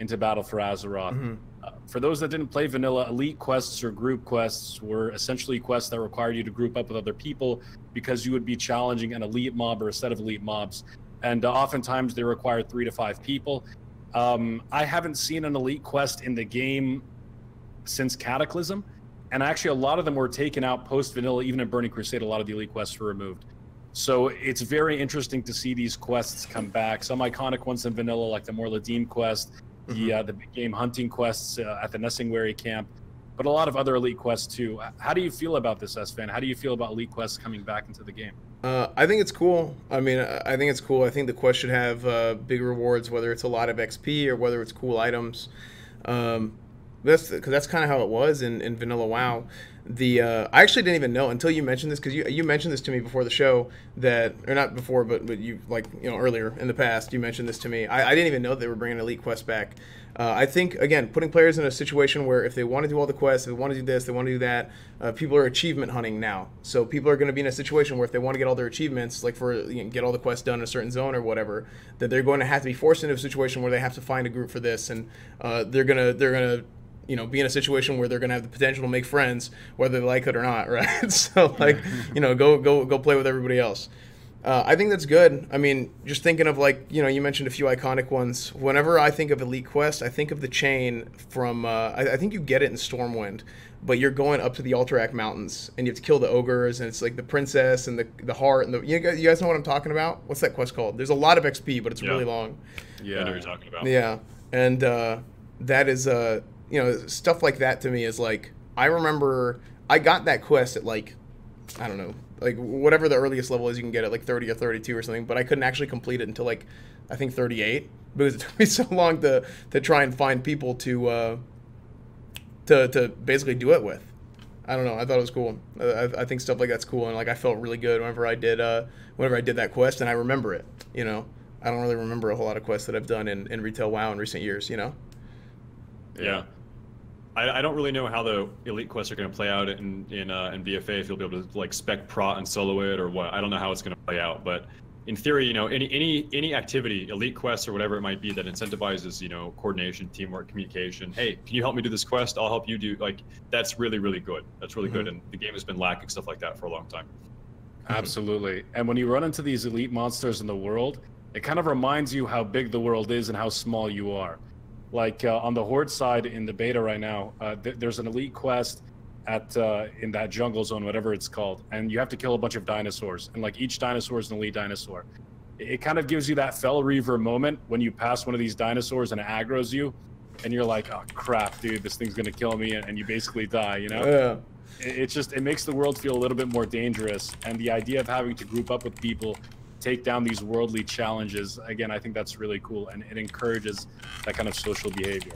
into Battle for Azeroth. Mm-hmm. uh, for those that didn't play Vanilla, elite quests or group quests were essentially quests that required you to group up with other people because you would be challenging an elite mob or a set of elite mobs. And uh, oftentimes they require three to five people. Um, I haven't seen an elite quest in the game since Cataclysm. And actually a lot of them were taken out post-vanilla, even in Burning Crusade, a lot of the elite quests were removed. So it's very interesting to see these quests come back. Some iconic ones in vanilla, like the Morladim quest, mm-hmm. the, uh, the big game hunting quests uh, at the Nessingwary camp. but a lot of other elite quests too. How do you feel about this, S-Fan? How do you feel about elite quests coming back into the game? Uh, I think it's cool. I mean, I think it's cool. I think the quest should have uh, big rewards, whether it's a lot of X P or whether it's cool items. Um, that's because that's kind of how it was in, in Vanilla WoW. The uh, I actually didn't even know until you mentioned this, because you you mentioned this to me before the show, that or not before, but but you like you know earlier in the past you mentioned this to me. I, I didn't even know they were bringing elite quests back. Uh, I think, again, putting players in a situation where if they want to do all the quests, if they want to do this, they want to do that, uh, people are achievement hunting now. So people are going to be in a situation where if they want to get all their achievements, like for you know, get all the quests done in a certain zone or whatever, that they're going to have to be forced into a situation where they have to find a group for this, and uh, they're gonna they're gonna you know be in a situation where they're gonna have the potential to make friends, whether they like it or not, right? So like you know go go go play with everybody else. Uh, I think that's good. I mean, just thinking of, like, you know, you mentioned a few iconic ones. Whenever I think of elite quest, I think of the chain from, uh, I, I think you get it in Stormwind, but you're going up to the Alterac Mountains, and you have to kill the ogres, and it's like the princess and the the heart, and the, you guys, you guys know what I'm talking about? What's that quest called? There's a lot of X P, but it's yeah. really long. Yeah, uh, I know what you're talking about. Yeah, and uh, that is, uh, you know, stuff like that to me is like, I remember I got that quest at like, I don't know, like whatever the earliest level is you can get at, like thirty or thirty-two or something, but I couldn't actually complete it until like I think thirty-eight, because it took me so long to to try and find people to uh to to basically do it with. I don't know, I thought it was cool. I, I think stuff like that's cool, and like I felt really good whenever I did uh whenever I did that quest, and I remember it. You know, I don't really remember a whole lot of quests that I've done in, in retail WoW in recent years, you know. Yeah, I, I don't really know how the elite quests are going to play out in in, uh, in V F A, if you'll be able to like spec prot and solo it or what. I don't know how it's going to play out, but in theory, you know, any any any activity, elite quests or whatever it might be, that incentivizes, you know, coordination, teamwork, communication. Hey, can you help me do this quest? I'll help you do, like, that's really really good. That's really mm-hmm. good, and the game has been lacking stuff like that for a long time. Absolutely, and when you run into these elite monsters in the world, it kind of reminds you how big the world is and how small you are. Like uh, on the Horde side in the beta right now, uh, th there's an elite quest at uh, in that jungle zone, whatever it's called, and you have to kill a bunch of dinosaurs. And like each dinosaur is an elite dinosaur. It, it kind of gives you that Fel Reaver moment when you pass one of these dinosaurs and it aggros you, and you're like, oh crap, dude, this thing's gonna kill me, and, and you basically die, you know? Yeah. It, it just it makes the world feel a little bit more dangerous, and the idea of having to group up with people, take down these worldly challenges, again, I think that's really cool, and it encourages that kind of social behavior.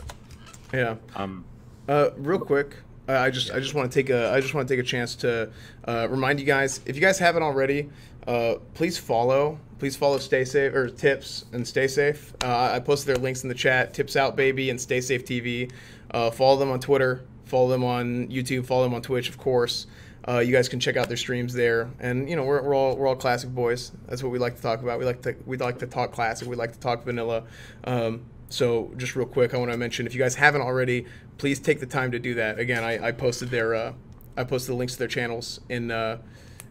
Yeah. Um, uh, real quick, uh, I just yeah. I just want to take a I just want to take a chance to uh, remind you guys, if you guys haven't already, uh, please follow please follow Stay Safe or Tips and Stay Safe. Uh, I posted their links in the chat. Tips Out Baby and Stay Safe T V. Uh, follow them on Twitter. Follow them on YouTube. Follow them on Twitch, of course. Uh, you guys can check out their streams there, and you know we're, we're all we're all classic boys. That's what we like to talk about. We like to we like to talk classic. We like to talk vanilla. Um, so just real quick, I want to mention, if you guys haven't already, please take the time to do that. Again, I, I posted their uh, I posted the links to their channels in uh,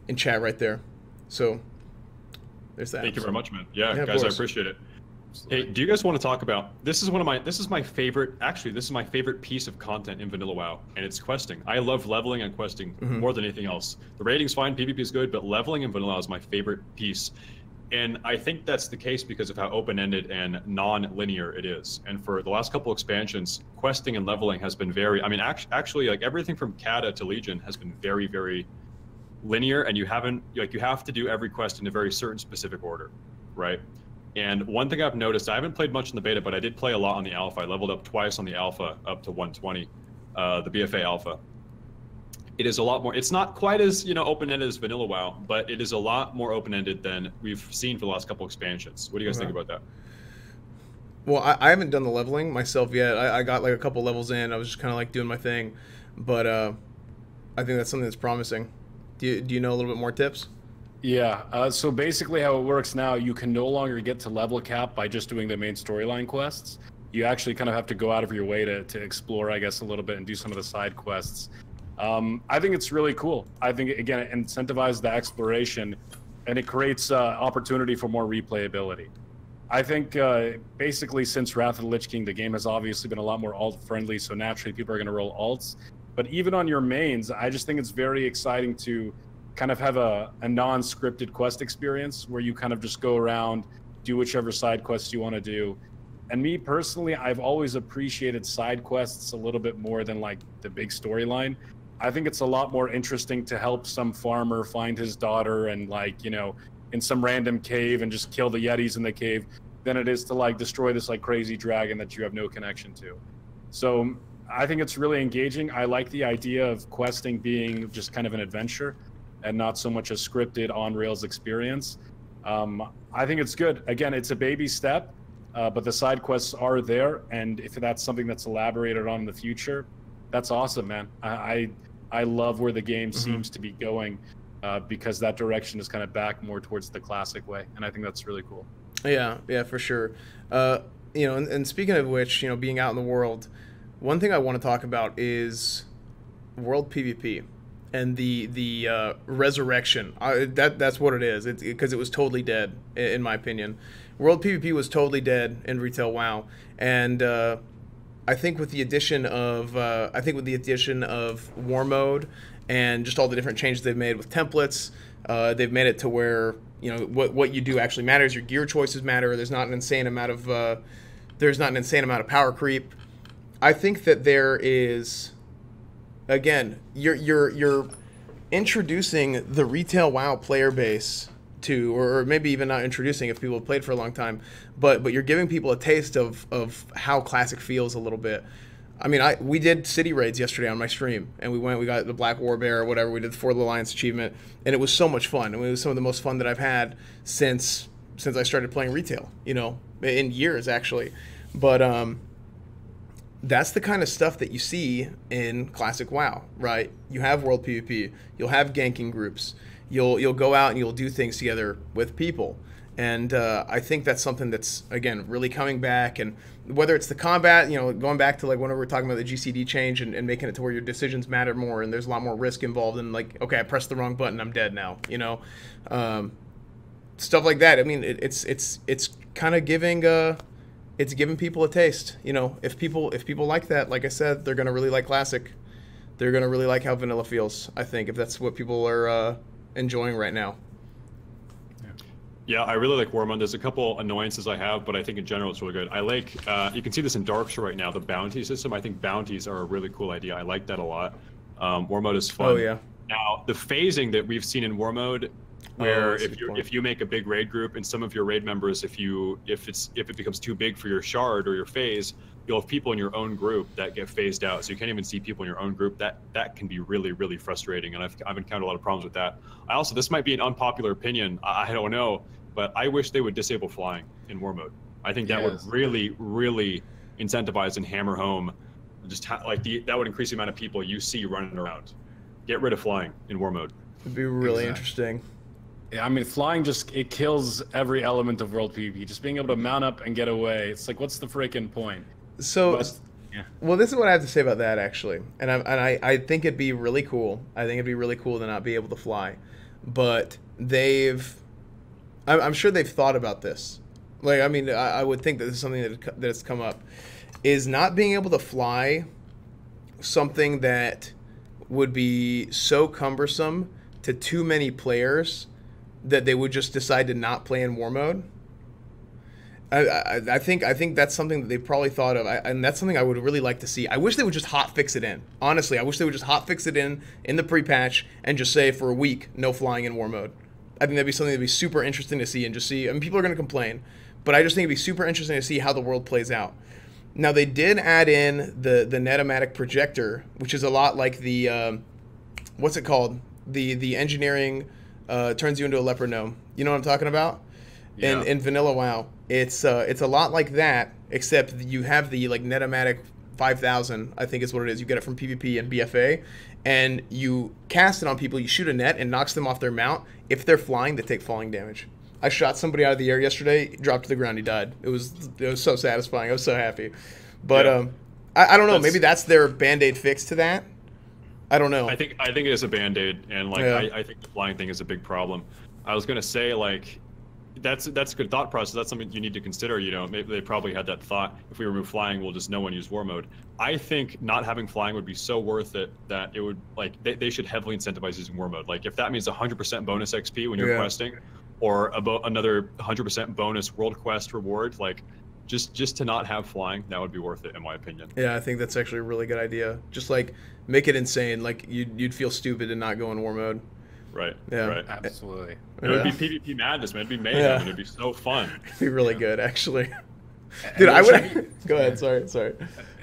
in chat right there. So there's that. Thank you very much, man. Yeah, yeah, guys, I appreciate it. Hey, do you guys want to talk about, this is one of my, this is my favorite, actually, this is my favorite piece of content in Vanilla WoW, and it's questing. I love leveling and questing mm-hmm. more than anything else. The rating's fine, PvP is good, but leveling in Vanilla WoW is my favorite piece. And I think that's the case because of how open-ended and non-linear it is. And for the last couple expansions, questing and leveling has been very, I mean, act actually, like, everything from Kata to Legion has been very, very linear, and you haven't, like, you have to do every quest in a very certain specific order, right? And one thing I've noticed, I haven't played much in the beta, but I did play a lot on the alpha. I leveled up twice on the alpha, up to one twenty, uh, the B F A alpha. It is a lot more, it's not quite as, you know, open-ended as Vanilla WoW, but it is a lot more open-ended than we've seen for the last couple expansions. What do you guys okay. think about that? Well, I, I haven't done the leveling myself yet. I, I got like a couple levels in. I was just kind of like doing my thing, but uh, I think that's something that's promising. Do you, do you know a little bit more tips? Yeah, uh, so basically how it works now, you can no longer get to level cap by just doing the main storyline quests. You actually kind of have to go out of your way to, to explore, I guess, a little bit and do some of the side quests. Um, I think it's really cool. I think, again, it incentivizes the exploration, and it creates uh, opportunity for more replayability. I think uh, basically since Wrath of the Lich King, the game has obviously been a lot more alt-friendly, so naturally people are going to roll alts. But even on your mains, I just think it's very exciting to kind of have a, a non-scripted quest experience where you kind of just go around, do whichever side quests you want to do, and me personally, I've always appreciated side quests a little bit more than like the big storyline. I think it's a lot more interesting to help some farmer find his daughter and like, you know, in some random cave and just kill the yetis in the cave than it is to like destroy this like crazy dragon that you have no connection to. So I think it's really engaging. I like the idea of questing being just kind of an adventure and not so much a scripted on rails experience. Um, I think it's good. Again, it's a baby step, uh, but the side quests are there. And if that's something that's elaborated on in the future, that's awesome, man. I, I, I love where the game mm-hmm. seems to be going uh, because that direction is kind of back more towards the classic way. And I think that's really cool. Yeah, yeah, for sure. Uh, you know, and, and speaking of which, you know, being out in the world, one thing I want to talk about is world PvP and the the uh, resurrection. I, that that's what it is. It's because it was totally dead, in my opinion. World PvP was totally dead in retail WoW, and uh, I think with the addition of uh, I think with the addition of war mode and just all the different changes they've made with templates, uh, they've made it to where, you know, what what you do actually matters. Your gear choices matter. There's not an insane amount of uh, there's not an insane amount of power creep. I think that there is, again, you're you're you're introducing the retail WoW player base to, or maybe even not introducing if people have played for a long time, but but you're giving people a taste of of how classic feels a little bit. I mean, I we did city raids yesterday on my stream, and we went, we got the Black War Bear or whatever. We did the For the Alliance achievement, and it was so much fun. I mean, it was some of the most fun that I've had since since I started playing retail, you know, in years actually, but um. That's the kind of stuff that you see in classic WoW, right? You have world PvP, you'll have ganking groups, you'll you'll go out and you'll do things together with people, and uh, I think that's something that's, again, really coming back. And whether it's the combat, you know, going back to like whenever we're talking about the G C D change and, and making it to where your decisions matter more and there's a lot more risk involved, and like, okay, I pressed the wrong button, I'm dead now, you know, um, stuff like that. I mean, it, it's it's it's kind of giving. Uh, It's giving people a taste, you know. If people if people like that, like I said, they're gonna really like classic. They're gonna really like how vanilla feels. I think if that's what people are uh, enjoying right now. Yeah. yeah, I really like War Mode. There's a couple annoyances I have, but I think in general it's really good. I like. Uh, you can see this in Dark Shore right now. The bounty system. I think bounties are a really cool idea. I like that a lot. Um, War Mode is fun. Oh yeah. Now the phasing that we've seen in War Mode, where oh, if you if you make a big raid group and some of your raid members, if you if it's if it becomes too big for your shard or your phase, you'll have people in your own group that get phased out, so you can't even see people in your own group. That that can be really really frustrating, and I've I've encountered a lot of problems with that. I also, this might be an unpopular opinion, I, I don't know, but I wish they would disable flying in war mode. I think that yes. would really really incentivize and hammer home just how, like the that would increase the amount of people you see running around. Get rid of flying in war mode. It'd be really exactly. interesting. I mean, flying just, it kills every element of world PvP. Just being able to mount up and get away. It's like, what's the freaking point? So, but, yeah. well, this is what I have to say about that, actually. And, I, and I, I think it'd be really cool. I think it'd be really cool to not be able to fly. But they've, I'm, I'm sure they've thought about this. Like, I mean, I, I would think that this is something that, that has come up. Is not being able to fly something that would be so cumbersome to too many players that they would just decide to not play in war mode? I, I, I think I think that's something that they probably thought of, I, and that's something I would really like to see. I wish they would just hot fix it in. Honestly, I wish they would just hot fix it in in the pre-patch and just say for a week, no flying in war mode. I think that'd be something that'd be super interesting to see and just see. I mean, people are gonna complain, but I just think it'd be super interesting to see how the world plays out. Now they did add in the the netomatic projector, which is a lot like the um, what's it called? The the engineering. Uh, turns you into a leopard gnome. You know what I'm talking about? Yeah. In in vanilla WoW, it's uh, it's a lot like that, except you have the like netomatic five thousand. I think is what it is. You get it from PvP and B F A, and you cast it on people. You shoot a net and knocks them off their mount. If they're flying, they take falling damage. I shot somebody out of the air yesterday, dropped to the ground, he died. It was it was so satisfying. I was so happy. But yeah. um, I, I don't know. That's... Maybe that's their band-aid fix to that. I don't know. I think I think it is a band-aid, and like yeah. I, I think the flying thing is a big problem. I was gonna say like, that's that's a good thought process. That's something you need to consider. You know, maybe they probably had that thought. If we remove flying, we'll just no one use war mode. I think not having flying would be so worth it that it would like they, they should heavily incentivize using war mode. Like if that means one hundred percent bonus X P when you're yeah. questing, or about another one hundred percent bonus world quest reward, like Just just to not have flying, that would be worth it in my opinion. Yeah, I think that's actually a really good idea. Just like make it insane. Like you'd you'd feel stupid and not go in war mode. Right. Yeah. Right. Absolutely. It yeah. would be PvP madness, man. It'd be amazing. Yeah. It'd be so fun. It'd be really yeah. good, actually. Dude, I would. Be... Go ahead. Sorry. Sorry.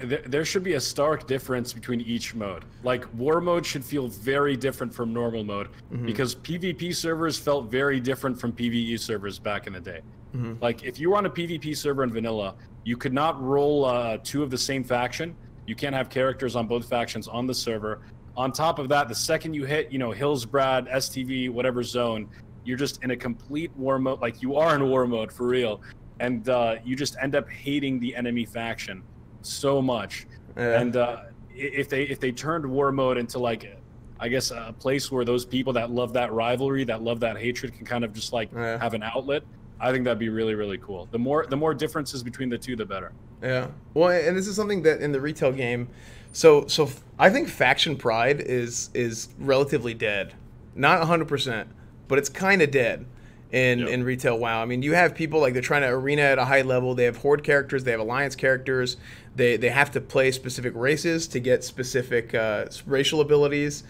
There, there should be a stark difference between each mode. Like war mode should feel very different from normal mode mm-hmm. because PvP servers felt very different from PvE servers back in the day. Mm-hmm. Like if you were on a PvP server in vanilla, you could not roll uh, two of the same faction. You can't have characters on both factions on the server. On top of that, the second you hit, you know, Hillsbrad, S T V, whatever zone, you're just in a complete war mode. Like you are in war mode for real, and uh, you just end up hating the enemy faction so much. Yeah. And uh, if they if they turned war mode into like, I guess a place where those people that love that rivalry, that love that hatred, can kind of just like yeah. have an outlet. I think that'd be really, really cool. The more the more differences between the two, the better. Yeah. Well, and this is something that in the retail game, so so I think faction pride is is relatively dead. Not one hundred percent, but it's kind of dead in, yep. in retail WoW. I mean, you have people like they're trying to arena at a high level. They have Horde characters. They have Alliance characters. They, they have to play specific races to get specific uh, racial abilities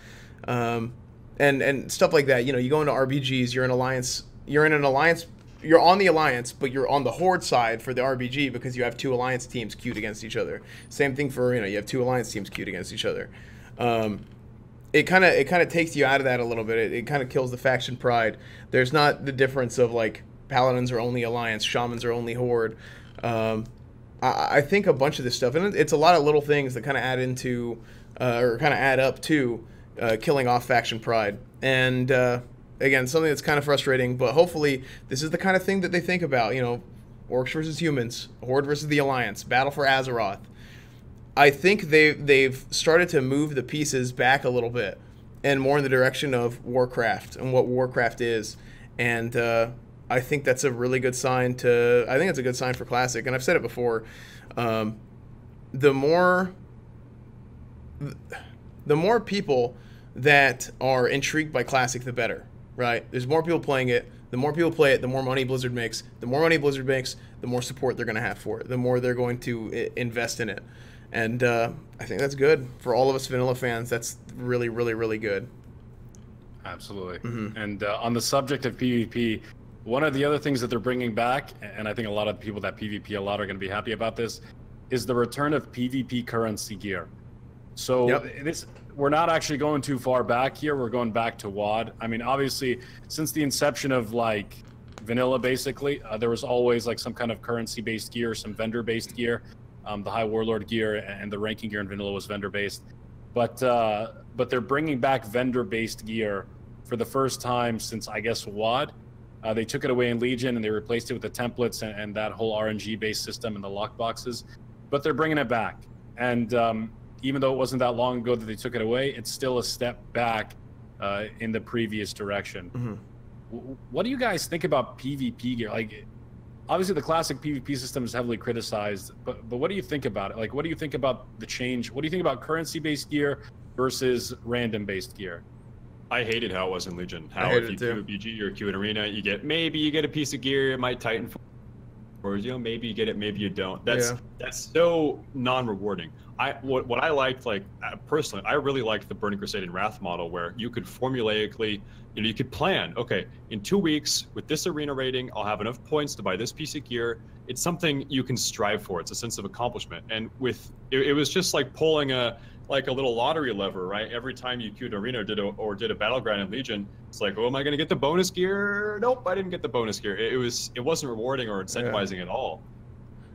um, and, and stuff like that. You know, you go into R B Gs, you're in Alliance, you're in an Alliance... You're on the Alliance, but you're on the Horde side for the R B G because you have two Alliance teams queued against each other. Same thing for Arena. You have two Alliance teams queued against each other. Um, it kind of it kind of takes you out of that a little bit. It, it kind of kills the faction pride. There's not the difference of, like, Paladins are only Alliance, Shamans are only Horde. Um, I, I think a bunch of this stuff, and it's a lot of little things that kind of add into, uh, or kind of add up to, uh, killing off faction pride. And... Uh, Again, something that's kind of frustrating, but hopefully this is the kind of thing that they think about. You know, Orcs versus Humans, Horde versus the Alliance, Battle for Azeroth. I think they, they've started to move the pieces back a little bit and more in the direction of Warcraft and what Warcraft is. And uh, I think that's a really good sign to... I think it's a good sign for Classic, and I've said it before. Um, the more... The more people that are intrigued by Classic, the better. Right? There's more people playing it. The more people play it, the more money Blizzard makes. The more money Blizzard makes, the more support they're going to have for it. The more they're going to invest in it. And uh, I think that's good. For all of us vanilla fans, that's really, really, really good. Absolutely. Mm-hmm. And uh, on the subject of PvP, one of the other things that they're bringing back, and I think a lot of people that PvP a lot are going to be happy about this, is the return of PvP currency gear. So yep. it's... We're not actually going too far back here. We're going back to WoD. I mean, obviously, since the inception of, like, vanilla, basically, uh, there was always, like, some kind of currency-based gear, some vendor-based gear. Um, the High Warlord gear and the ranking gear in vanilla was vendor-based. But uh, but they're bringing back vendor-based gear for the first time since, I guess, WoD. Uh, they took it away in Legion, and they replaced it with the templates and, and that whole R N G-based system and the lockboxes. But they're bringing it back. And... Um, even though it wasn't that long ago that they took it away, it's still a step back uh, in the previous direction. Mm-hmm. What do you guys think about PvP gear? Like, obviously the classic PvP system is heavily criticized, but, but what do you think about it? Like, what do you think about the change? What do you think about currency-based gear versus random-based gear? I hated how it was in Legion. How if you queue a B G or queue an arena, you get, maybe you get a piece of gear, it might tighten for Or, you know, maybe you get it, maybe you don't. That's yeah. that's so non-rewarding. I what, what I liked, like, personally, I really liked the Burning Crusade and Wrath model where you could formulaically, you know, you could plan, okay, in two weeks with this arena rating, I'll have enough points to buy this piece of gear. It's something you can strive for. It's a sense of accomplishment. And with, it, it was just like pulling a, like a little lottery lever, right? Every time you queued an arena or did, a, or did a battleground in Legion, it's like, oh, am I gonna get the bonus gear? Nope, I didn't get the bonus gear. It, it was, it wasn't rewarding or incentivizing yeah. at all.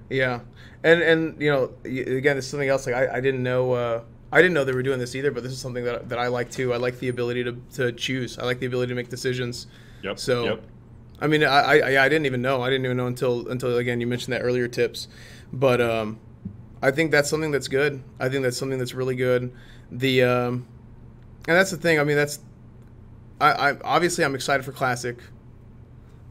Yeah, and and you know, again, it's something else. Like I, I didn't know, uh, I didn't know they were doing this either. But this is something that that I like too. I like the ability to to choose. I like the ability to make decisions. Yep. So, yep. I mean, I, I I didn't even know. I didn't even know until until again you mentioned that earlier, Tips, but. Um, I think that's something that's good. I think that's something that's really good. The um, and that's the thing. I mean, that's I, I obviously I'm excited for Classic,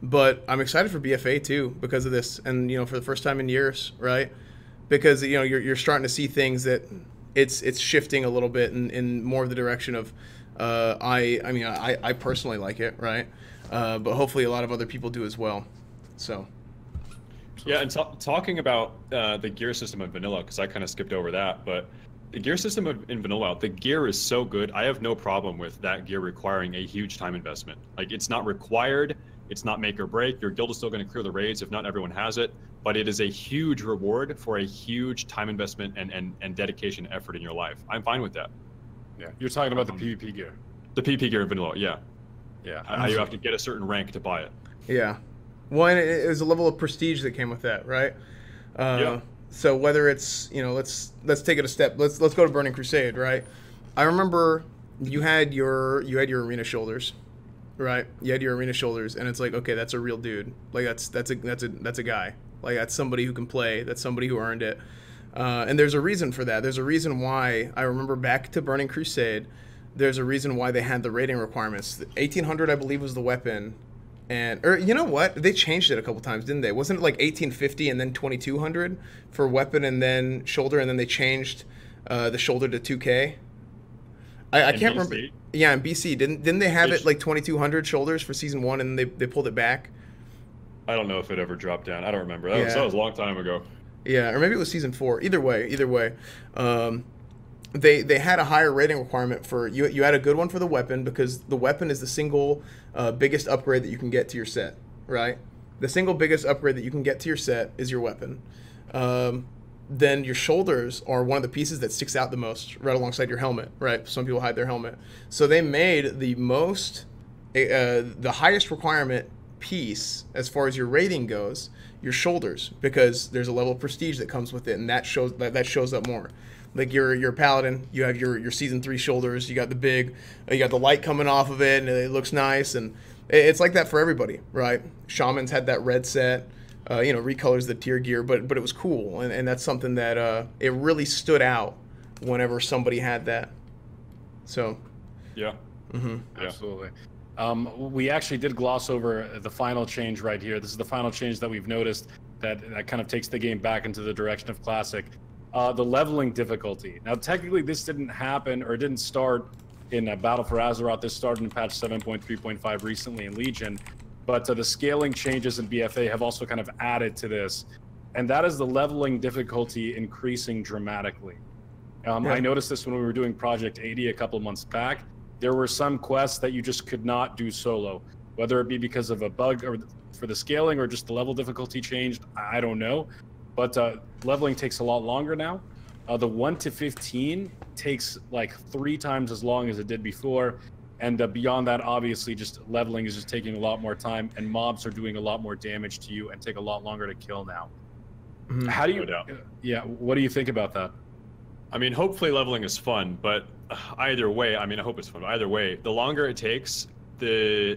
but I'm excited for B F A too because of this, and you know, for the first time in years, right? Because you know, you're you're starting to see things that it's it's shifting a little bit in, in more of the direction of uh, I I mean I I personally like it, right? Uh, but hopefully a lot of other people do as well. So. Yeah, and talking about uh, the gear system of vanilla, because I kind of skipped over that, but the gear system of, in vanilla, the gear is so good. I have no problem with that gear requiring a huge time investment. Like, it's not required. It's not make or break. Your guild is still going to clear the raids if not everyone has it, but it is a huge reward for a huge time investment and, and, and dedication effort in your life. I'm fine with that. Yeah, you're talking about um, the PvP gear. The PvP gear in vanilla, yeah. Yeah. Uh, you have to get a certain rank to buy it. Yeah. Well, and it, it was a level of prestige that came with that, right? Uh, yeah. So whether it's, you know, let's let's take it a step. Let's let's go to Burning Crusade, right? I remember you had your you had your arena shoulders. Right, you had your arena shoulders, and it's like, okay, that's a real dude. Like that's that's a that's a that's a guy. Like that's somebody who can play. That's somebody who earned it. Uh, and there's a reason for that. There's a reason why I remember back to Burning Crusade. There's a reason why they had the rating requirements. eighteen hundred, I believe, was the weapon, and or you know what? They changed it a couple times, didn't they? Wasn't it like eighteen fifty and then twenty-two hundred for weapon and then shoulder, and then they changed uh, the shoulder to two K. I, I can't remember. Yeah, in B C, didn't didn't they have it like twenty-two hundred shoulders for season one, and they they pulled it back? I don't know if it ever dropped down. I don't remember. That, yeah. was, that was a long time ago. Yeah, or maybe it was season four. Either way, either way, um, they they had a higher rating requirement for you. You had a good one for the weapon because the weapon is the single uh, biggest upgrade that you can get to your set, right? The single biggest upgrade that you can get to your set is your weapon. Um, then your shoulders are one of the pieces that sticks out the most right alongside your helmet, right? Some people hide their helmet. So they made the most, uh, the highest requirement piece as far as your rating goes, your shoulders, because there's a level of prestige that comes with it, and that shows that, that shows up more. Like you're, you're a paladin, you have your, your season three shoulders, you got the big, you got the light coming off of it, and it looks nice, and it's like that for everybody, right? Shamans had that red set. Uh, you know, recolors the tier gear, but but it was cool, and, and that's something that uh, it really stood out whenever somebody had that. So, yeah, mm-hmm. Absolutely. Um, we actually did gloss over the final change right here. This is the final change that we've noticed that that kind of takes the game back into the direction of Classic. Uh, the leveling difficulty. Now, technically, this didn't happen or didn't start in uh, Battle for Azeroth. This started in patch seven point three point five recently in Legion. But uh, the scaling changes in B F A have also kind of added to this. And that is the leveling difficulty increasing dramatically. Um, yeah. I noticed this when we were doing Project eighty a couple months back. There were some quests that you just could not do solo, whether it be because of a bug or for the scaling or just the level difficulty changed, I don't know. But uh, leveling takes a lot longer now. Uh, the one to fifteen takes like three times as long as it did before. And uh, beyond that, obviously, just leveling is just taking a lot more time, and mobs are doing a lot more damage to you and take a lot longer to kill now. Mm-hmm. How do you, no doubt. Yeah, what do you think about that? I mean, hopefully leveling is fun, but either way, I mean, I hope it's fun. But either way, the longer it takes, the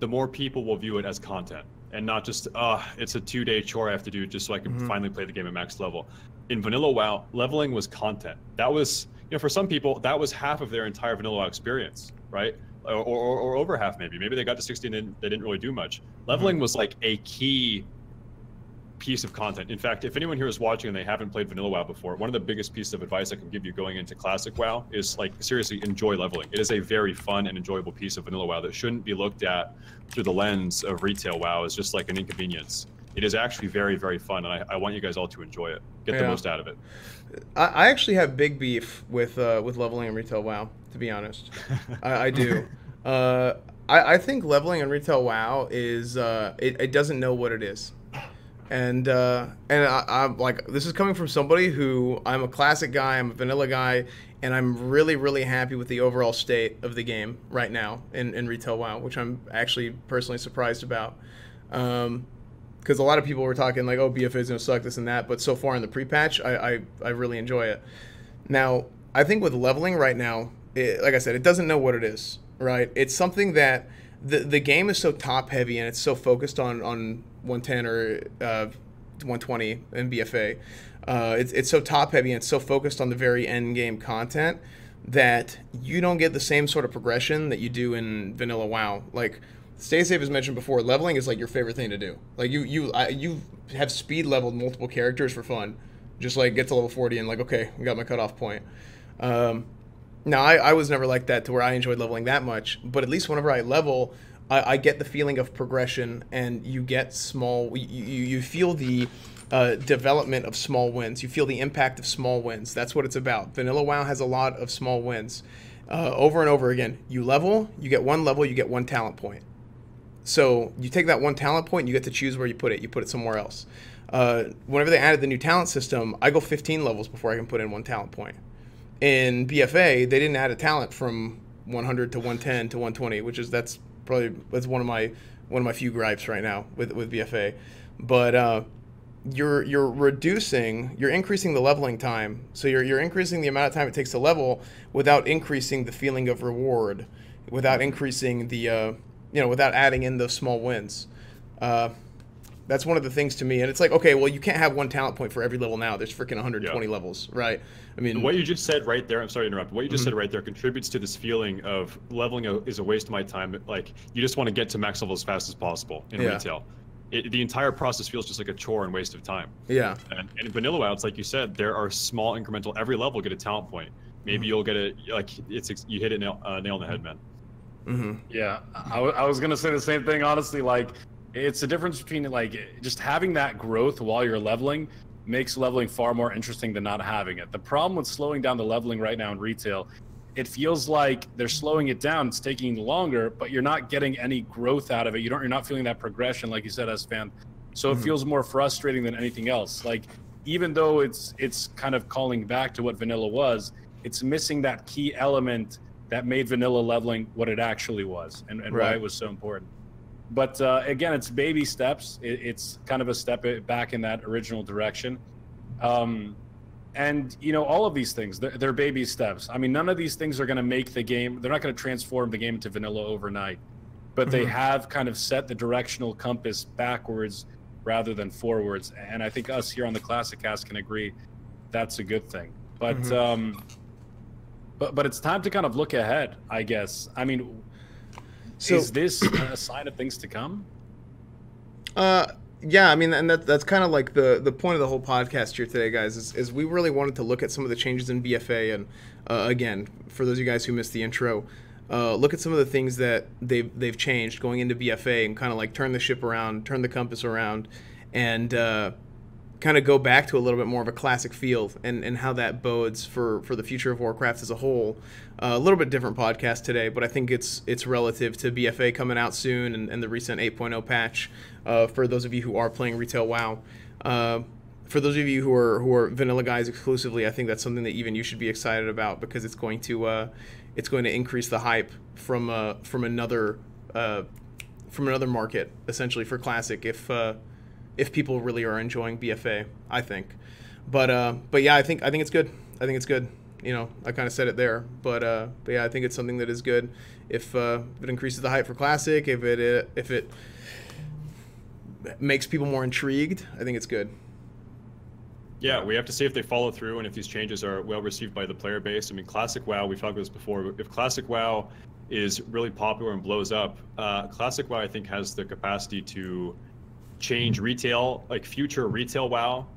the more people will view it as content and not just, uh, it's a two-day chore I have to do just so I can mm-hmm. finally play the game at max level. In Vanilla WoW, leveling was content. That was, you know, for some people, that was half of their entire Vanilla WoW experience. Right, or, or, or over half maybe. Maybe they got to sixty and then they didn't really do much. Leveling was like a key piece of content. In fact, if anyone here is watching and they haven't played Vanilla WoW before, one of the biggest pieces of advice I can give you going into Classic WoW is like, seriously, enjoy leveling. It is a very fun and enjoyable piece of Vanilla WoW that shouldn't be looked at through the lens of retail WoW as just like an inconvenience. It is actually very, very fun, and I, I want you guys all to enjoy it. Get yeah. the most out of it. I, I actually have big beef with uh, with leveling and retail WoW, to be honest. I, I do. Uh, I, I think leveling and retail WoW is uh, it, it doesn't know what it is, and uh, and I, I'm like, this is coming from somebody who I'm a Classic guy, I'm a Vanilla guy, and I'm really, really happy with the overall state of the game right now in in retail WoW, which I'm actually personally surprised about. Um, Because a lot of people were talking like, oh, B F A is going to suck, this and that. But so far in the pre-patch, I, I, I really enjoy it. Now, I think with leveling right now, it, like I said, it doesn't know what it is, right? It's something that the, the game is so top-heavy and it's so focused on, on one ten or uh, one twenty in B F A. Uh, it's, it's so top-heavy and it's so focused on the very end-game content that you don't get the same sort of progression that you do in Vanilla WoW. Like, Stay Safe, as mentioned before, leveling is like your favorite thing to do. Like you, you, I, you have speed leveled multiple characters for fun. Just like get to level forty and like, okay, we got my cutoff point. Um, now I, I was never like that to where I enjoyed leveling that much. But at least whenever I level, I, I get the feeling of progression, and you get small, you, you feel the uh, development of small wins. You feel the impact of small wins. That's what it's about. Vanilla WoW has a lot of small wins. Uh, over and over again, you level, you get one level, you get one talent point. So you take that one talent point, and you get to choose where you put it. You put it somewhere else. Uh, whenever they added the new talent system, I go fifteen levels before I can put in one talent point. In B F A, they didn't add a talent from one hundred to one ten to one twenty, which is that's probably that's one of my one of my few gripes right now with with B F A. But uh, you're you're reducing, you're increasing the leveling time, so you're you're increasing the amount of time it takes to level without increasing the feeling of reward, without increasing the uh, you know, without adding in those small wins. Uh, That's one of the things to me, and it's like, okay, well, you can't have one talent point for every level now. There's freaking one hundred twenty yeah. levels, right? I mean, what you just said right there, I'm sorry to interrupt, what you just mm-hmm. said right there contributes to this feeling of leveling a, is a waste of my time. Like, you just want to get to max level as fast as possible in yeah. retail. It, the entire process feels just like a chore and waste of time. Yeah. And, and in Vanilla WoW, it's like you said, there are small incremental, every level get a talent point. Maybe mm-hmm. you'll get a, like, it's you hit a nail, uh, nail on the head, man. Mm-hmm. Yeah, I, I was going to say the same thing, honestly, like, it's the difference between, like, just having that growth while you're leveling makes leveling far more interesting than not having it. The problem with slowing down the leveling right now in retail, it feels like they're slowing it down, it's taking longer, but you're not getting any growth out of it. You don't, you're not feeling that progression, like you said, S-Fan. So mm-hmm. it feels more frustrating than anything else. Like, even though it's it's kind of calling back to what Vanilla was, it's missing that key element that made Vanilla leveling what it actually was and, and right. why it was so important. But uh, again, it's baby steps. It, it's kind of a step back in that original direction. Um, and, you know, all of these things, they're, they're baby steps. I mean, none of these things are going to make the game. They're not going to transform the game into vanilla overnight. But mm-hmm. they have kind of set the directional compass backwards rather than forwards. And I think us here on the ClassiCast can agree that's a good thing. But, mm-hmm. um, but, but it's time to kind of look ahead, I guess. I mean... So, is this a sign of things to come? Uh, yeah, I mean, and that, that's kind of like the, the point of the whole podcast here today, guys, is, is we really wanted to look at some of the changes in B F A. And uh, again, for those of you guys who missed the intro, uh, look at some of the things that they've, they've changed going into B F A and kind of like turn the ship around, turn the compass around, and uh, kind of go back to a little bit more of a classic feel and, and how that bodes for, for the future of Warcraft as a whole. Uh, a little bit different podcast today, but I think it's it's relative to B F A coming out soon and, and the recent eight point oh patch. Uh, for those of you who are playing retail WoW, uh, for those of you who are who are vanilla guys exclusively, I think that's something that even you should be excited about because it's going to uh, it's going to increase the hype from uh, from another uh, from another market essentially for Classic if uh, if people really are enjoying B F A, I think. But uh, but yeah, I think I think it's good. I think it's good. You know, I kind of said it there, but uh, but yeah, I think it's something that is good. If uh, it increases the hype for Classic, if it, it if it makes people more intrigued, I think it's good. Yeah, we have to see if they follow through and if these changes are well received by the player base. I mean, Classic WoW, we've talked about this before. But if Classic WoW is really popular and blows up, uh, Classic WoW I think has the capacity to change retail, like future retail WoW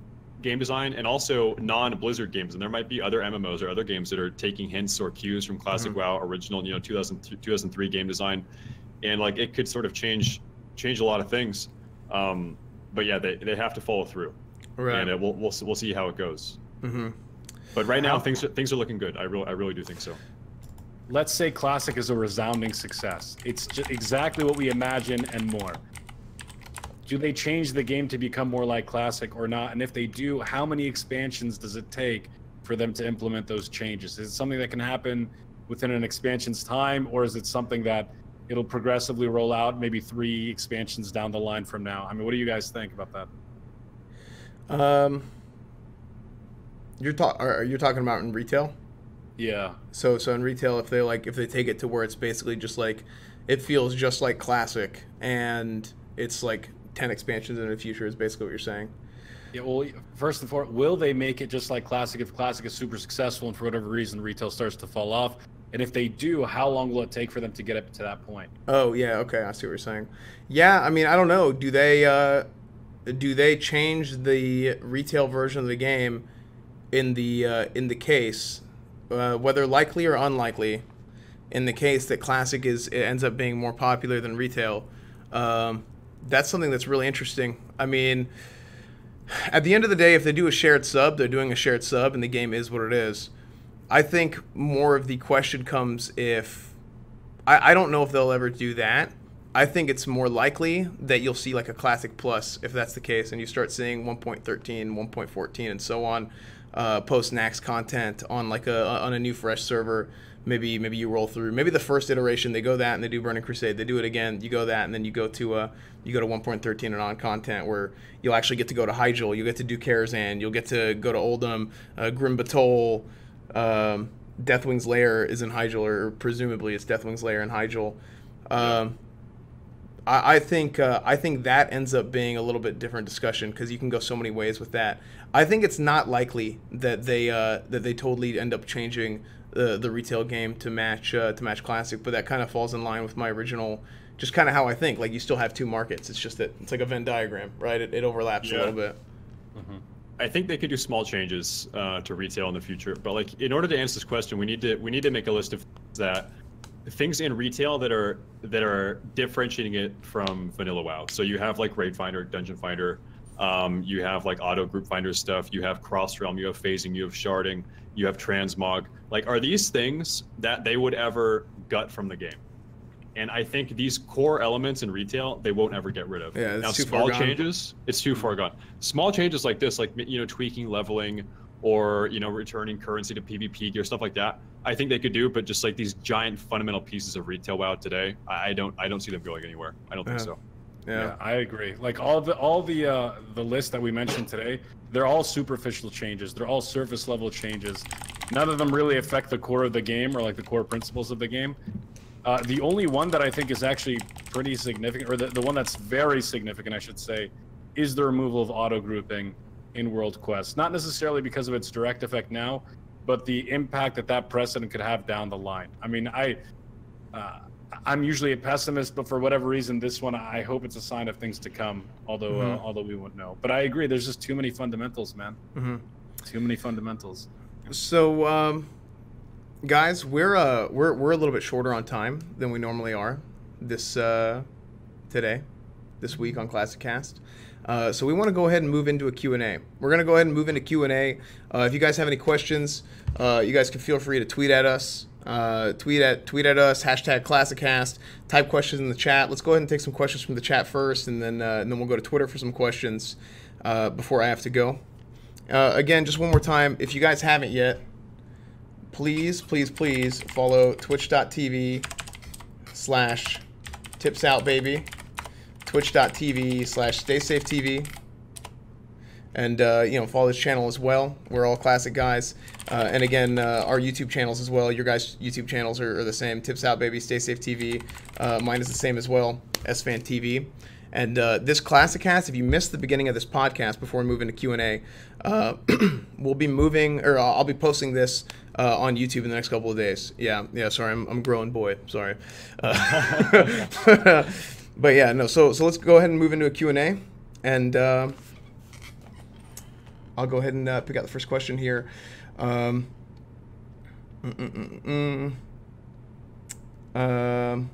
game design, and also non-Blizzard games. And there might be other M M Os or other games that are taking hints or cues from Classic mm-hmm. WoW original, you know, two thousand two thousand three game design, and like it could sort of change change a lot of things. Um, but yeah, they, they have to follow through, right? And it, we'll, we'll we'll see how it goes. Mm-hmm. But right now, things are, things are looking good. I really I really do think so. Let's say Classic is a resounding success. It's just exactly what we imagine and more. Do they change the game to become more like Classic or not? And if they do, how many expansions does it take for them to implement those changes? Is it something that can happen within an expansion's time, or is it something that it'll progressively roll out maybe three expansions down the line from now? I mean, what do you guys think about that? Um, you're ta- are you talking about in retail? Yeah. So, so in retail, if they like, if they take it to where it's basically just like, it feels just like Classic, and it's like ten expansions in the future is basically what you're saying. Yeah, well, first and foremost, will they make it just like Classic if Classic is super successful and for whatever reason retail starts to fall off? And if they do, how long will it take for them to get up to that point? Oh, yeah, okay, I see what you're saying. Yeah, I mean, I don't know. Do they uh, do they change the retail version of the game in the, uh, in the case, uh, whether likely or unlikely, in the case that Classic is it ends up being more popular than retail, um, that's something that's really interesting. I mean, at the end of the day, if they do a shared sub, they're doing a shared sub, and the game is what it is. I think more of the question comes if... I, I don't know if they'll ever do that. I think it's more likely that you'll see like a Classic Plus, if that's the case, and you start seeing one point thirteen, one point fourteen, and so on, uh, post-Naxx content on like a on a new fresh server. Maybe maybe you roll through. Maybe the first iteration they go that and they do Burning Crusade. They do it again. You go that and then you go to uh you go to one point thirteen and on content where you'll actually get to go to Hyjal. You'll get to do Karazhan. You'll get to go to Oldham, uh, Grim Batol. Um, Deathwing's Lair is in Hyjal, or presumably it's Deathwing's Lair in Hyjal. Um, I, I think uh, I think that ends up being a little bit different discussion because you can go so many ways with that. I think it's not likely that they uh, that they totally end up changing the the retail game to match uh, to match Classic, but that kind of falls in line with my original, just kind of how I think. Like, you still have two markets. It's just that it's like a Venn diagram, right? It, it overlaps yeah. a little bit. Mm-hmm. I think they could do small changes uh, to retail in the future, but like in order to answer this question, we need to we need to make a list of things that things in retail that are that are differentiating it from Vanilla WoW. So you have like Raid Finder, Dungeon Finder. Um, you have like auto group finder stuff, you have cross realm, you have phasing, you have sharding, you have transmog. Like, are these things that they would ever gut from the game? And I think these core elements in retail, they won't ever get rid of. Yeah, it's now, too small far changes, gone. It's too far gone. Small changes like this, like, you know, tweaking leveling or, you know, returning currency to PvP gear, stuff like that, I think they could do, but just like these giant fundamental pieces of retail WoW today, I don't, I don't see them going anywhere. I don't yeah. think so. Yeah. yeah, I agree. Like all the all the uh, the list that we mentioned today, they're all superficial changes. They're all surface level changes. None of them really affect the core of the game or like the core principles of the game. Uh, the only one that I think is actually pretty significant, or the, the one that's very significant, I should say, is the removal of auto grouping in World Quest. Not necessarily because of its direct effect now, but the impact that that precedent could have down the line. I mean, I. Uh, I'm usually a pessimist, but for whatever reason, this one, I hope it's a sign of things to come, although mm-hmm. uh, although we won't know. But I agree, there's just too many fundamentals, man. Mm-hmm. Too many fundamentals. So, um, guys, we're, uh, we're, we're a little bit shorter on time than we normally are this uh, today, this week on ClassicCast. Uh, so we want to go ahead and move into a Q and A. We're going to go ahead and move into Q and A. Uh, if you guys have any questions, uh, you guys can feel free to tweet at us. Uh, tweet at tweet at us, hashtag ClassicCast, type questions in the chat. Let's go ahead and take some questions from the chat first, and then uh, and then we'll go to Twitter for some questions uh, before I have to go. Uh, again, just one more time, if you guys haven't yet, please, please, please follow twitch.tv slash tipsoutbaby, twitch.tv slash staysafetv. And, uh, you know, follow this channel as well. We're all Classic guys. Uh, and, again, uh, our YouTube channels as well. Your guys' YouTube channels are, are the same. Tips Out Baby, Stay Safe T V. Uh, mine is the same as well, S Fan T V. And uh, this ClassicCast, if you missed the beginning of this podcast before we move into Q and A, uh, we'll be moving, or I'll be posting this uh, on YouTube in the next couple of days. Yeah, yeah, sorry, I'm, I'm growing boy. Sorry. Uh, but, yeah, no, so, so let's go ahead and move into a Q and A. And... Uh, I'll go ahead and uh, pick out the first question here. Um, mm, mm, mm, mm. Um,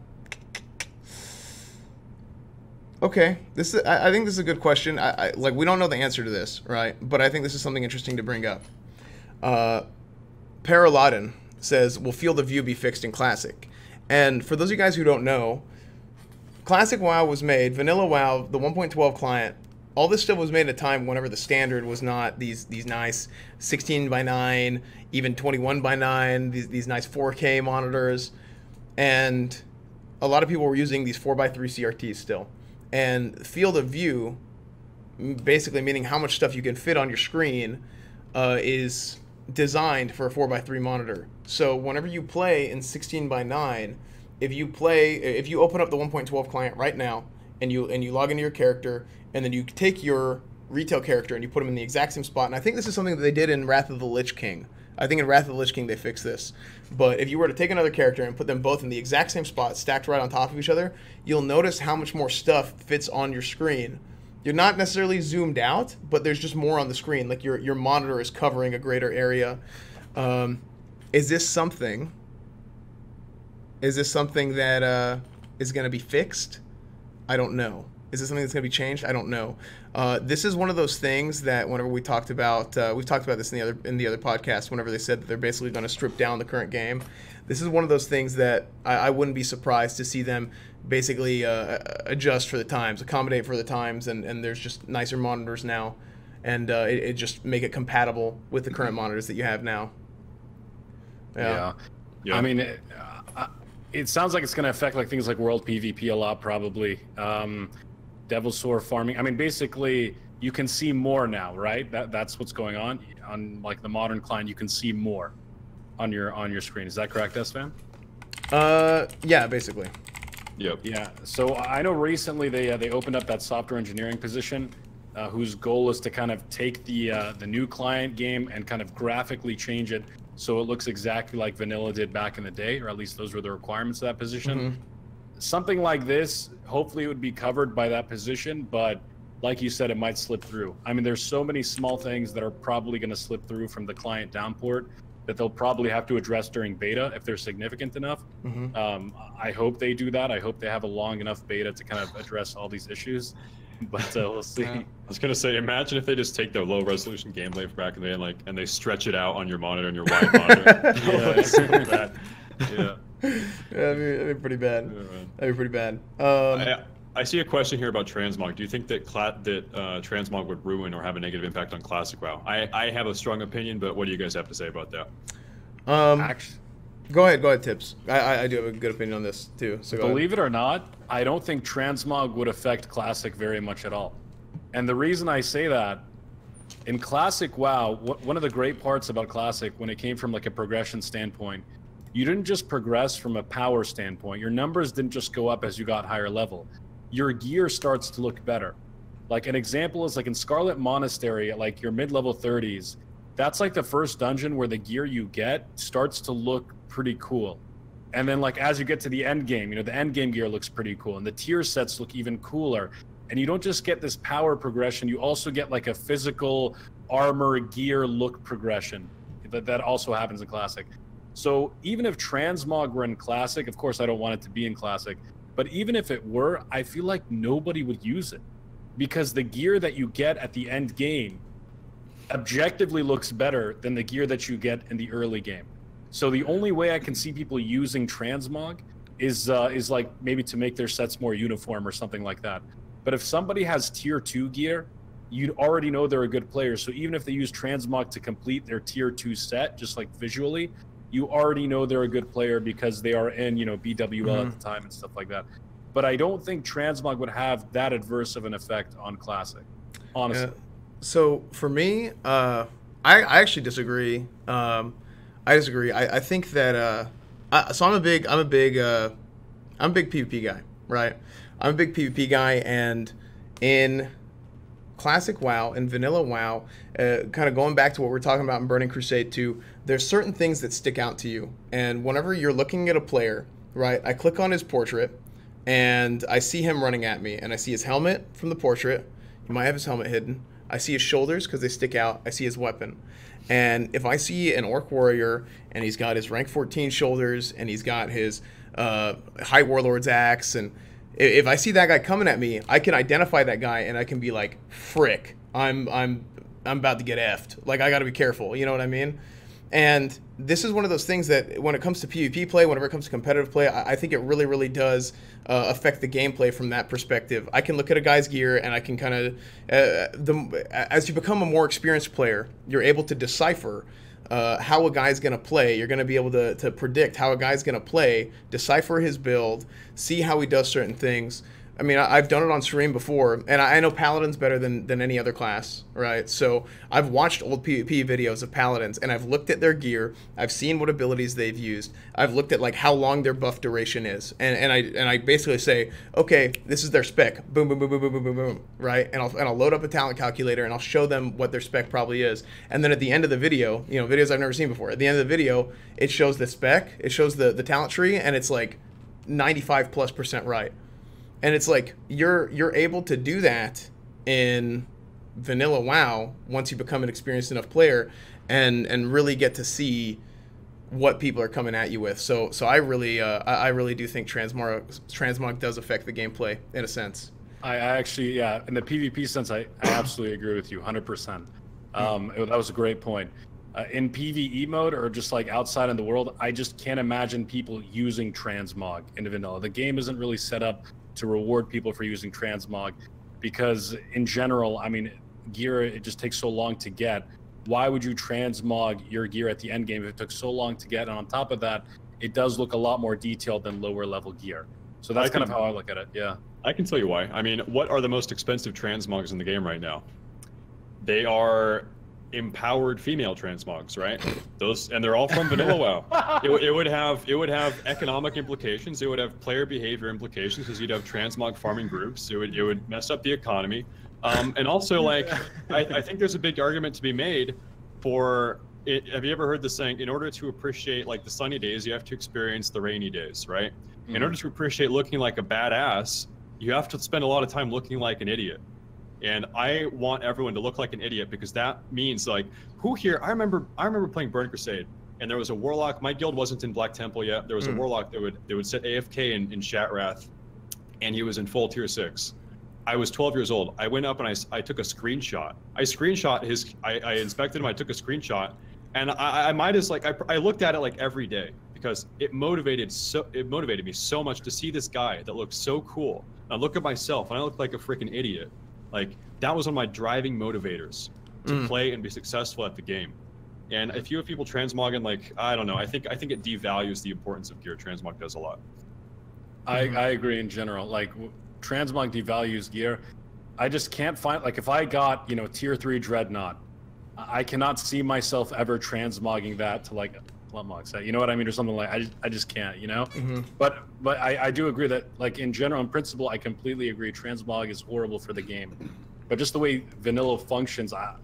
okay, this is, I, I think this is a good question. I, I, like, we don't know the answer to this, right? But I think this is something interesting to bring up. Uh, Paraladin says, will Field of View be fixed in Classic? And for those of you guys who don't know, Classic WoW was made, Vanilla WoW, the one point twelve client, all this stuff was made at a time whenever the standard was not these these nice sixteen by nine, even twenty-one by nine, these, these nice four K monitors. And a lot of people were using these four by three C R Ts still. And field of view, basically meaning how much stuff you can fit on your screen, uh, is designed for a four by three monitor. So whenever you play in sixteen by nine, if you play, if you open up the one point twelve client right now, and you and you log into your character, and then you take your retail character and you put him in the exact same spot. And I think this is something that they did in Wrath of the Lich King. I think in Wrath of the Lich King they fixed this. But if you were to take another character and put them both in the exact same spot, stacked right on top of each other, you'll notice how much more stuff fits on your screen. You're not necessarily zoomed out, but there's just more on the screen. Like your, your monitor is covering a greater area. Um, is this something Is this something that uh, is going to be fixed? I don't know. Is this something that's going to be changed? I don't know. Uh, this is one of those things that whenever we talked about, uh, we've talked about this in the other in the other podcast. Whenever they said that they're basically going to strip down the current game, this is one of those things that I, I wouldn't be surprised to see them basically uh, adjust for the times, accommodate for the times, and and there's just nicer monitors now, and uh, it, it just make it compatible with the current monitors that you have now. Yeah, yeah. yeah. I mean. It, uh, it sounds like it's going to affect like things like world PvP a lot, probably. Um, Devil's Soar farming. I mean, basically, you can see more now, right? That that's what's going on on like the modern client. You can see more on your on your screen. Is that correct, Estevan? Uh, yeah, basically. Yep. Yeah. So I know recently they uh, they opened up that software engineering position, uh, whose goal is to kind of take the uh, the new client game and kind of graphically change it so it looks exactly like vanilla did back in the day, or at least those were the requirements of that position. Mm-hmm. Something like this, hopefully it would be covered by that position, but like you said, it might slip through. I mean, there's so many small things that are probably going to slip through from the client downport that they'll probably have to address during beta if they're significant enough. Mm-hmm. um, I hope they do that. I hope they have a long enough beta to kind of address all these issues, but uh, we'll see. Yeah. I was going to say, imagine if they just take their low resolution gameplay from back in the day and, like, and they stretch it out on your monitor and your wide monitor. Yeah, it's so bad. Yeah. Yeah, that'd be, that'd be pretty bad. That'd be pretty bad. Um, I, I see a question here about transmog. Do you think that cla that uh, transmog would ruin or have a negative impact on Classic WoW? I, I have a strong opinion, but what do you guys have to say about that? Um, Actually, go ahead, go ahead, Tips. I, I, I do have a good opinion on this too. So believe it or not, I don't think transmog would affect Classic very much at all. And the reason I say that, in Classic WoW, wh one of the great parts about Classic, when it came from like a progression standpoint, you didn't just progress from a power standpoint. Your numbers didn't just go up as you got higher level. Your gear starts to look better. Like an example is like in Scarlet Monastery at like your mid-level thirties, that's like the first dungeon where the gear you get starts to look pretty cool. And then like as you get to the end game, you know, the end game gear looks pretty cool and the tier sets look even cooler. And you don't just get this power progression, you also get like a physical armor gear look progression. That, that also happens in Classic. So even if transmog were in Classic, of course I don't want it to be in Classic, but even if it were, I feel like nobody would use it because the gear that you get at the end game objectively looks better than the gear that you get in the early game. So the only way I can see people using transmog is uh, is like maybe to make their sets more uniform or something like that. But if somebody has tier two gear, you'd already know they're a good player. So even if they use transmog to complete their tier two set, just like visually, you already know they're a good player because they are in, you know, B W L mm-hmm. at the time and stuff like that. But I don't think transmog would have that adverse of an effect on Classic, honestly. Yeah. So for me, uh, I, I actually disagree. Um, I disagree. I, I think that uh, I, so I'm a big, I'm a big, uh, I'm a big PvP guy, right? I'm a big PvP guy, and in Classic WoW and Vanilla WoW, uh, kind of going back to what we're talking about in Burning Crusade two, there's certain things that stick out to you. And whenever you're looking at a player, right, I click on his portrait, and I see him running at me, and I see his helmet from the portrait. He might have his helmet hidden. I see his shoulders because they stick out. I see his weapon. And if I see an Orc Warrior, and he's got his rank fourteen shoulders, and he's got his uh, High Warlord's axe, and if I see that guy coming at me, I can identify that guy, and I can be like, frick, I'm I'm I'm about to get effed. Like, I got to be careful, you know what I mean? And this is one of those things that when it comes to PvP play, whenever it comes to competitive play, I, I think it really, really does uh, affect the gameplay from that perspective. I can look at a guy's gear, and I can kind of, uh, the as you become a more experienced player, you're able to decipher Uh, how a guy's going to play. You're going to be able to, to predict how a guy's going to play, decipher his build, see how he does certain things. I mean, I, I've done it on stream before, and I, I know Paladins better than, than any other class, right? So I've watched old PvP videos of Paladins, and I've looked at their gear. I've seen what abilities they've used. I've looked at, like, how long their buff duration is. And, and, I, and I basically say, okay, this is their spec. Boom, boom, boom, boom, boom, boom, boom, boom, right? And I'll, and I'll load up a talent calculator, and I'll show them what their spec probably is. And then at the end of the video, you know, videos I've never seen before, at the end of the video, it shows the spec, it shows the, the talent tree, and it's, like, ninety-five plus percent right. And it's like, you're you're able to do that in Vanilla WoW once you become an experienced enough player and, and really get to see what people are coming at you with. So so I really uh, I, I really do think transmog transmog does affect the gameplay in a sense. I, I actually yeah, in the PvP sense, I, I absolutely agree with you one hundred percent. Um, it, that was a great point. Uh, in PvE mode or just like outside in the world, I just can't imagine people using transmog in vanilla. The game isn't really set up to reward people for using transmog because in general, I mean, gear, it just takes so long to get. Why would you transmog your gear at the end game if it took so long to get? And on top of that, it does look a lot more detailed than lower level gear. So that's kind of how I look at it. Yeah. I can tell you why. I mean, what are the most expensive transmogs in the game right now? They are empowered female transmogs, right? Those, and they're all from Vanilla WoW. It, it would have it would have economic implications. It would have player behavior implications because you'd have transmog farming groups. It would it would mess up the economy, um, and also like I, I think there's a big argument to be made for. It, have you ever heard the saying? In order to appreciate like the sunny days, you have to experience the rainy days, right? Mm. In order to appreciate looking like a badass, you have to spend a lot of time looking like an idiot. And I want everyone to look like an idiot because that means like, who here, I remember I remember playing Burning Crusade and there was a warlock, my guild wasn't in Black Temple yet, there was mm. a warlock that would that would sit A F K in, in Shattrath and he was in full tier six. I was twelve years old. I went up and I, I took a screenshot. I screenshot his, I, I inspected him, I took a screenshot and I, I might as like, I, I looked at it like every day because it motivated so it motivated me so much to see this guy that looked so cool. And I look at myself and I look like a freaking idiot. Like, that was one of my driving motivators to mm. play and be successful at the game. And if you have people transmogging, like, I don't know, I think I think it devalues the importance of gear. Transmog does a lot. I, I agree in general. Like, transmog devalues gear. I just can't find, like, if I got, you know, tier three Dreadnought, I cannot see myself ever transmogging that to, like, you know what I mean, or something like, I just, I just can't, you know? Mm-hmm. But but I, I do agree that, like, in general, in principle, I completely agree. Transmog is horrible for the game. But just the way vanilla functions, I,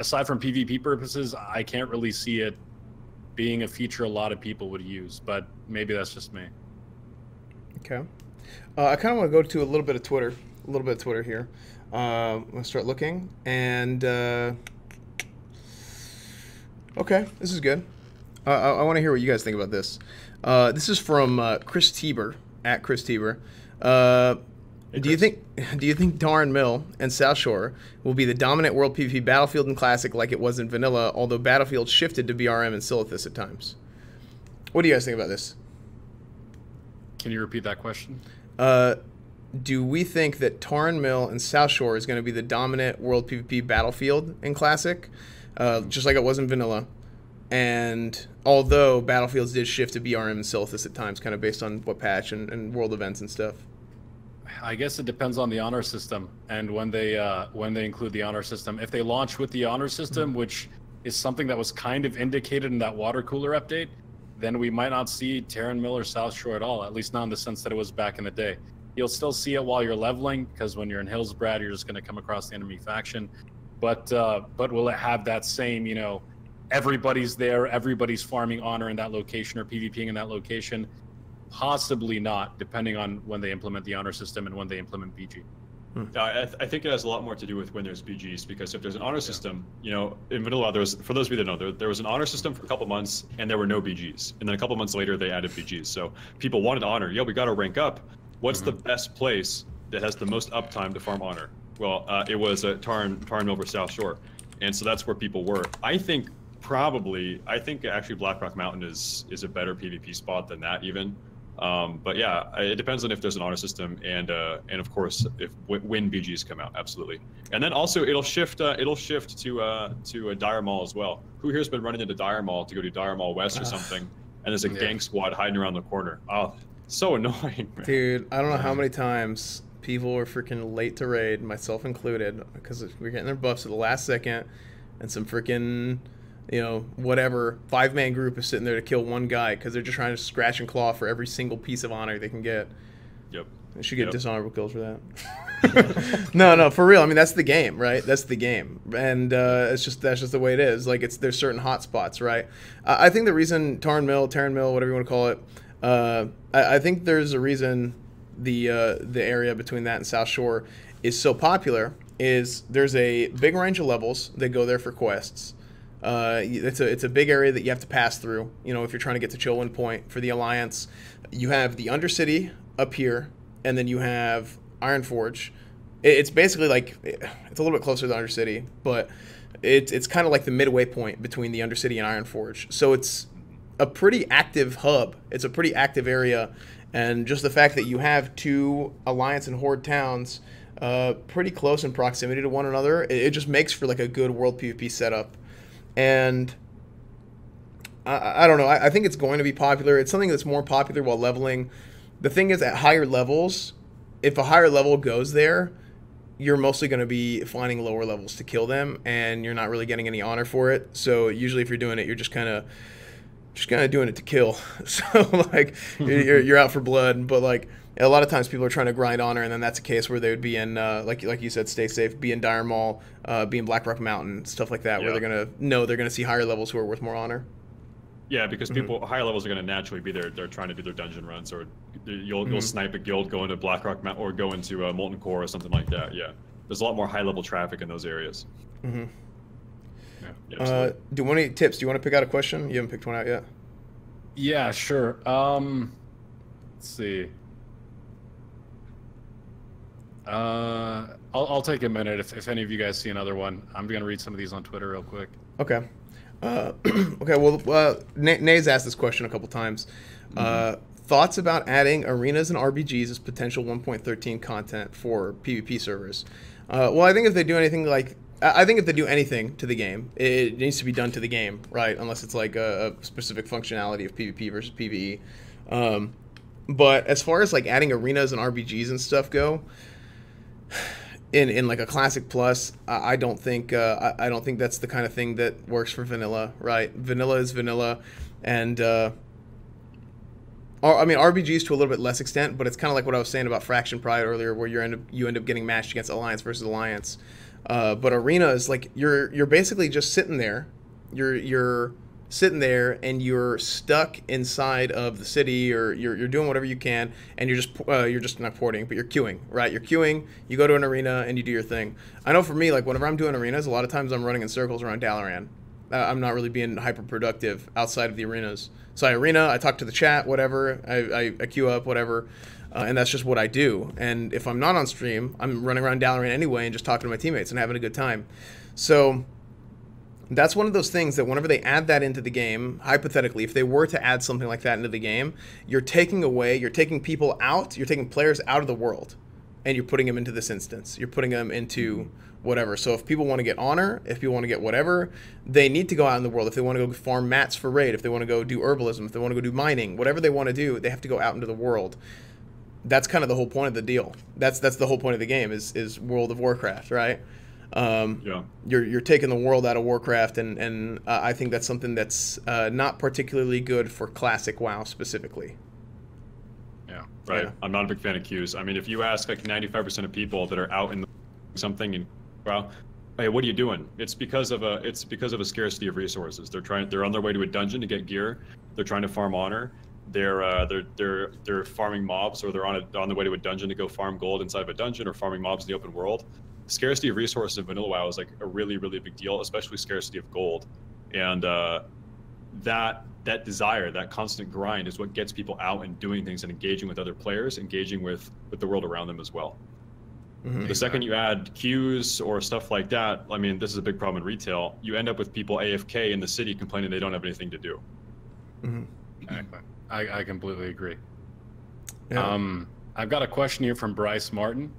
aside from PvP purposes, I can't really see it being a feature a lot of people would use. But maybe that's just me. Okay. Uh, I kind of want to go to a little bit of Twitter, a little bit of Twitter here. Uh, let's start looking. And, uh, okay, this is good. Uh, I, I want to hear what you guys think about this. Uh, this is from uh, Chris Tieber at Chris Tieber. Uh, hey, Chris. Do you think Do you think Tarren Mill and South Shore will be the dominant world PvP battlefield in Classic like it was in Vanilla? Although Battlefield shifted to B R M and Silithus at times. What do you guys think about this? Can you repeat that question? Uh, do we think that Tarren Mill and South Shore is going to be the dominant world PvP battlefield in Classic, uh, just like it was in Vanilla? And although battlefields did shift to B R M and Silithus at times, kind of based on what patch and, and world events and stuff. I guess it depends on the honor system and when they uh, when they include the honor system. If they launch with the honor system, mm-hmm. which is something that was kind of indicated in that water cooler update, then we might not see Tarren Mill or South Shore at all, at least not in the sense that it was back in the day. You'll still see it while you're leveling, because when you're in Hills, Brad, you're just going to come across the enemy faction. But uh, but will it have that same, you know, everybody's there, everybody's farming honor in that location or PvPing in that location? Possibly not, depending on when they implement the honor system and when they implement B G. Hmm. I, th I think it has a lot more to do with when there's B Gs, because if there's an honor yeah. system, you know, in Vanilla, there was, for those of you that know, there, there was an honor system for a couple months and there were no B Gs. And then a couple months later, they added B Gs. So people wanted honor. Yo, we got to rank up. What's mm-hmm. the best place that has the most uptime to farm honor? Well, uh, it was uh, Tarren, Tarren Mill versus South Shore. And so that's where people were. I think Probably, I think actually Blackrock Mountain is is a better PvP spot than that even. Um, but yeah, it depends on if there's an honor system and uh, and of course if when B Gs come out, absolutely. And then also it'll shift uh, it'll shift to uh, to a Dire Maul as well. Who here's been running into Dire Maul to go to Dire Maul West or uh, something? And there's a yeah. gang squad hiding around the corner. Oh, so annoying, man. Dude. I don't know how many times people were freaking late to raid, myself included, because we're getting their buffs at the last second, and some freaking, you know, whatever five-man group is sitting there to kill one guy because they're just trying to scratch and claw for every single piece of honor they can get. Yep. They should get yep. dishonorable kills for that. No, no, for real. I mean, that's the game, right? That's the game, and uh, it's just that's just the way it is. Like, it's there's certain hot spots, right? Uh, I think the reason Tarren Mill, Tarren Mill, whatever you want to call it, uh, I, I think there's a reason the uh, the area between that and South Shore is so popular is there's a big range of levels that go there for quests. Uh, it's a it's a big area that you have to pass through. You know, if you're trying to get to Chilwyn Point for the Alliance, you have the Undercity up here, and then you have Ironforge. It, it's basically like it's a little bit closer to Undercity, but it, it's kind of like the midway point between the Undercity and Ironforge. So it's a pretty active hub. It's a pretty active area, and just the fact that you have two Alliance and Horde towns uh, pretty close in proximity to one another, it, it just makes for like a good world PvP setup. And I, I don't know, I, I think it's going to be popular. It's something that's more popular while leveling. The thing is, at higher levels, if a higher level goes there, you're mostly going to be finding lower levels to kill them, and you're not really getting any honor for it. So usually if you're doing it, you're just kind of just kind of doing it to kill. So like you're, you're out for blood. But like a lot of times people are trying to grind honor, and then that's a case where they would be in uh, like like you said, stay safe, be in Dire Maul, uh, be in Blackrock Mountain, stuff like that, yeah. Where they're gonna know they're gonna see higher levels who are worth more honor. Yeah, because people mm-hmm. higher levels are gonna naturally be there. They're trying to do their dungeon runs, or you'll mm-hmm. you'll snipe a guild, go into Blackrock Mountain, or go into uh, Molten Core or something like that. Yeah, there's a lot more high level traffic in those areas. Mm-hmm. Yeah, yeah, uh, do one any tips? Do you want to pick out a question? You haven't picked one out yet. Yeah, sure. Um, let's see. Uh, I'll, I'll take a minute if, if any of you guys see another one. I'm going to read some of these on Twitter real quick. Okay. Uh, okay, well, uh, Nay's asked this question a couple times. Mm-hmm. uh, thoughts about adding arenas and R B Gs as potential one point thirteen content for PvP servers? Uh, well, I think if they do anything like... I think if they do anything to the game, it needs to be done to the game, right? Unless it's like a, a specific functionality of PvP versus PvE. Um, but as far as like adding arenas and R B Gs and stuff go... In, in like a classic plus, I, I don't think uh, I, I don't think that's the kind of thing that works for vanilla, right? Vanilla is vanilla, and uh, or, I mean R B Gs to a little bit less extent, but it's kind of like what I was saying about Fraction Pride earlier, where you end up you end up getting matched against Alliance versus Alliance. Uh, but arena is like you're you're basically just sitting there, you're you're sitting there and you're stuck inside of the city, or you're, you're doing whatever you can, and you're just uh, you're just not porting, but you're queuing, right? You're queuing, you go to an arena and you do your thing. I know for me, like whenever I'm doing arenas, a lot of times I'm running in circles around Dalaran. Uh, I'm not really being hyper productive outside of the arenas. So I arena, I talk to the chat, whatever, I, I, I queue up, whatever, uh, and that's just what I do. And if I'm not on stream, I'm running around Dalaran anyway and just talking to my teammates and having a good time. So that's one of those things that whenever they add that into the game, hypothetically, if they were to add something like that into the game, you're taking away, you're taking people out, you're taking players out of the world, and you're putting them into this instance. You're putting them into whatever. So if people want to get honor, if people want to get whatever, they need to go out in the world. If they want to go farm mats for raid, if they want to go do herbalism, if they want to go do mining, whatever they want to do, they have to go out into the world. That's kind of the whole point of the deal. That's that's the whole point of the game is, is World of Warcraft, right? Um, yeah. You're you're taking the world out of Warcraft, and and uh, I think that's something that's uh, not particularly good for Classic WoW specifically. Yeah, right. Yeah. I'm not a big fan of queues. I mean, if you ask like ninety-five percent of people that are out in the something and wow, hey, what are you doing? It's because of a it's because of a scarcity of resources. They're trying they're on their way to a dungeon to get gear. They're trying to farm honor. They're uh, they're they're they're farming mobs, or they're on a, on the way to a dungeon to go farm gold inside of a dungeon, or farming mobs in the open world. Scarcity of resources in Vanilla WoW is like a really, really big deal, especially scarcity of gold. And uh, that that desire, that constant grind is what gets people out and doing things and engaging with other players, engaging with, with the world around them as well. Mm-hmm. The second you add queues or stuff like that, I mean, this is a big problem in retail. You end up with people A F K in the city complaining they don't have anything to do. Mm-hmm. I, I completely agree. Yeah. Um, I've got a question here from Bryce Martin.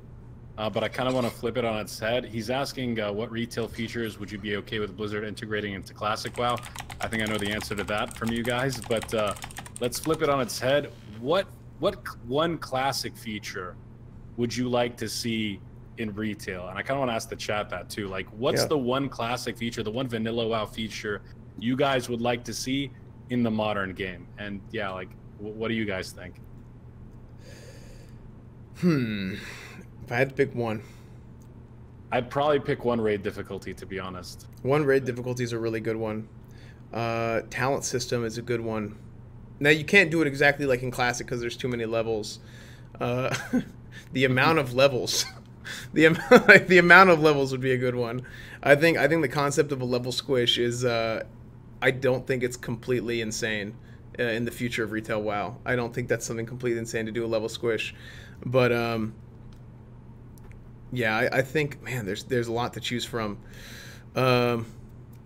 Uh, but I kind of want to flip it on its head. He's asking, uh, what retail features would you be okay with Blizzard integrating into Classic WoW? I think I know the answer to that from you guys, but uh, let's flip it on its head. What what one classic feature would you like to see in retail? And I kind of want to ask the chat that too. Like, what's yeah. the one classic feature, the one Vanilla WoW feature you guys would like to see in the modern game? And yeah, like, w what do you guys think? Hmm. If I had to pick one, I'd probably pick one raid difficulty, to be honest. One raid difficulty is a really good one. Uh, talent system is a good one. Now, you can't do it exactly like in Classic because there's too many levels. Uh, the amount of levels The amount, the amount of levels would be a good one. I think I think the concept of a level squish is. Uh, I don't think it's completely insane uh, in the future of retail WoW. I don't think that's something completely insane to do a level squish, but um, yeah, I, I think man, there's there's a lot to choose from. Um,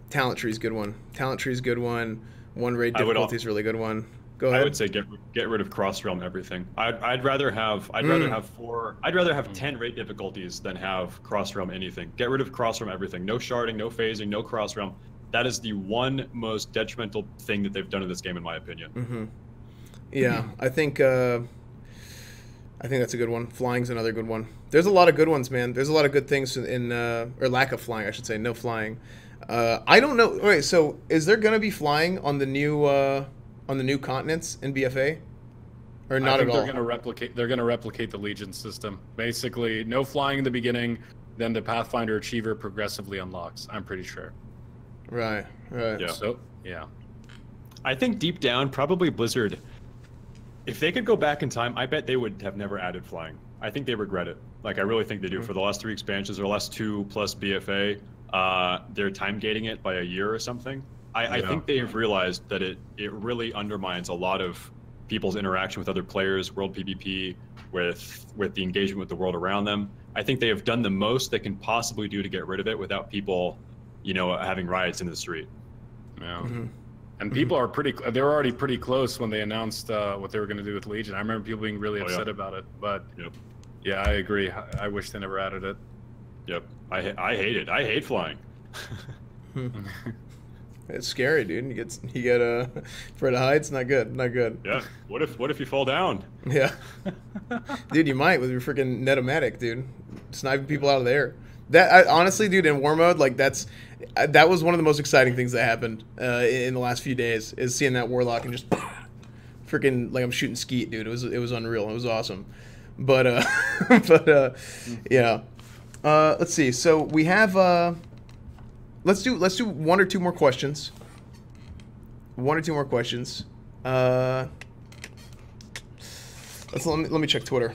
Talent tree's good one. Talent tree's good one. One raid difficulty is really good one. Go ahead. I would say get get rid of cross realm everything. I'd I'd rather have I'd mm. rather have four. I'd rather have mm. ten raid difficulties than have cross realm anything. Get rid of cross realm everything. No sharding. No phasing. No cross realm. That is the one most detrimental thing that they've done in this game, in my opinion. Mm-hmm. Yeah, mm-hmm. I think uh, I think that's a good one. Flying's another good one. There's a lot of good ones, man. There's a lot of good things in, uh, or lack of flying, I should say. No flying. Uh, I don't know. All right, so is there gonna be flying on the new uh, on the new continents in B F A, or not I think at all? They're gonna replicate. They're gonna replicate the Legion system. Basically, no flying in the beginning, then the Pathfinder Achiever progressively unlocks. I'm pretty sure. Right, right. Yeah. So, yeah. I think deep down, probably Blizzard, if they could go back in time, I bet they would have never added flying. I think they regret it. Like, I really think they do. Mm-hmm. For the last three expansions, or the last two plus B F A, uh, they're time gating it by a year or something. I, yeah. I think they've realized that it, it really undermines a lot of people's interaction with other players, world PvP, with, with the engagement with the world around them. I think they have done the most they can possibly do to get rid of it without people... you know, having riots in the street. Yeah. Mm-hmm. And people are pretty, they were already pretty close when they announced uh, what they were going to do with Legion. I remember people being really oh, upset yeah. about it, but yep. yeah, I agree. I wish they never added it. Yep. I, I hate it. I hate flying. It's scary, dude. You get, you get uh, afraid to hide. It's not good. Not good. Yeah. What if, what if you fall down? Yeah. Dude, you might with your freaking netomatic, dude. Sniping people out of the air. That I, honestly, dude, in war mode, like that's I, that was one of the most exciting things that happened uh, in the last few days. Is seeing that warlock and just freaking like I'm shooting skeet, dude. It was it was unreal. It was awesome. But uh, but uh, yeah. Uh, let's see. So we have uh, let's do let's do one or two more questions. One or two more questions. Uh, let's let me let me check Twitter.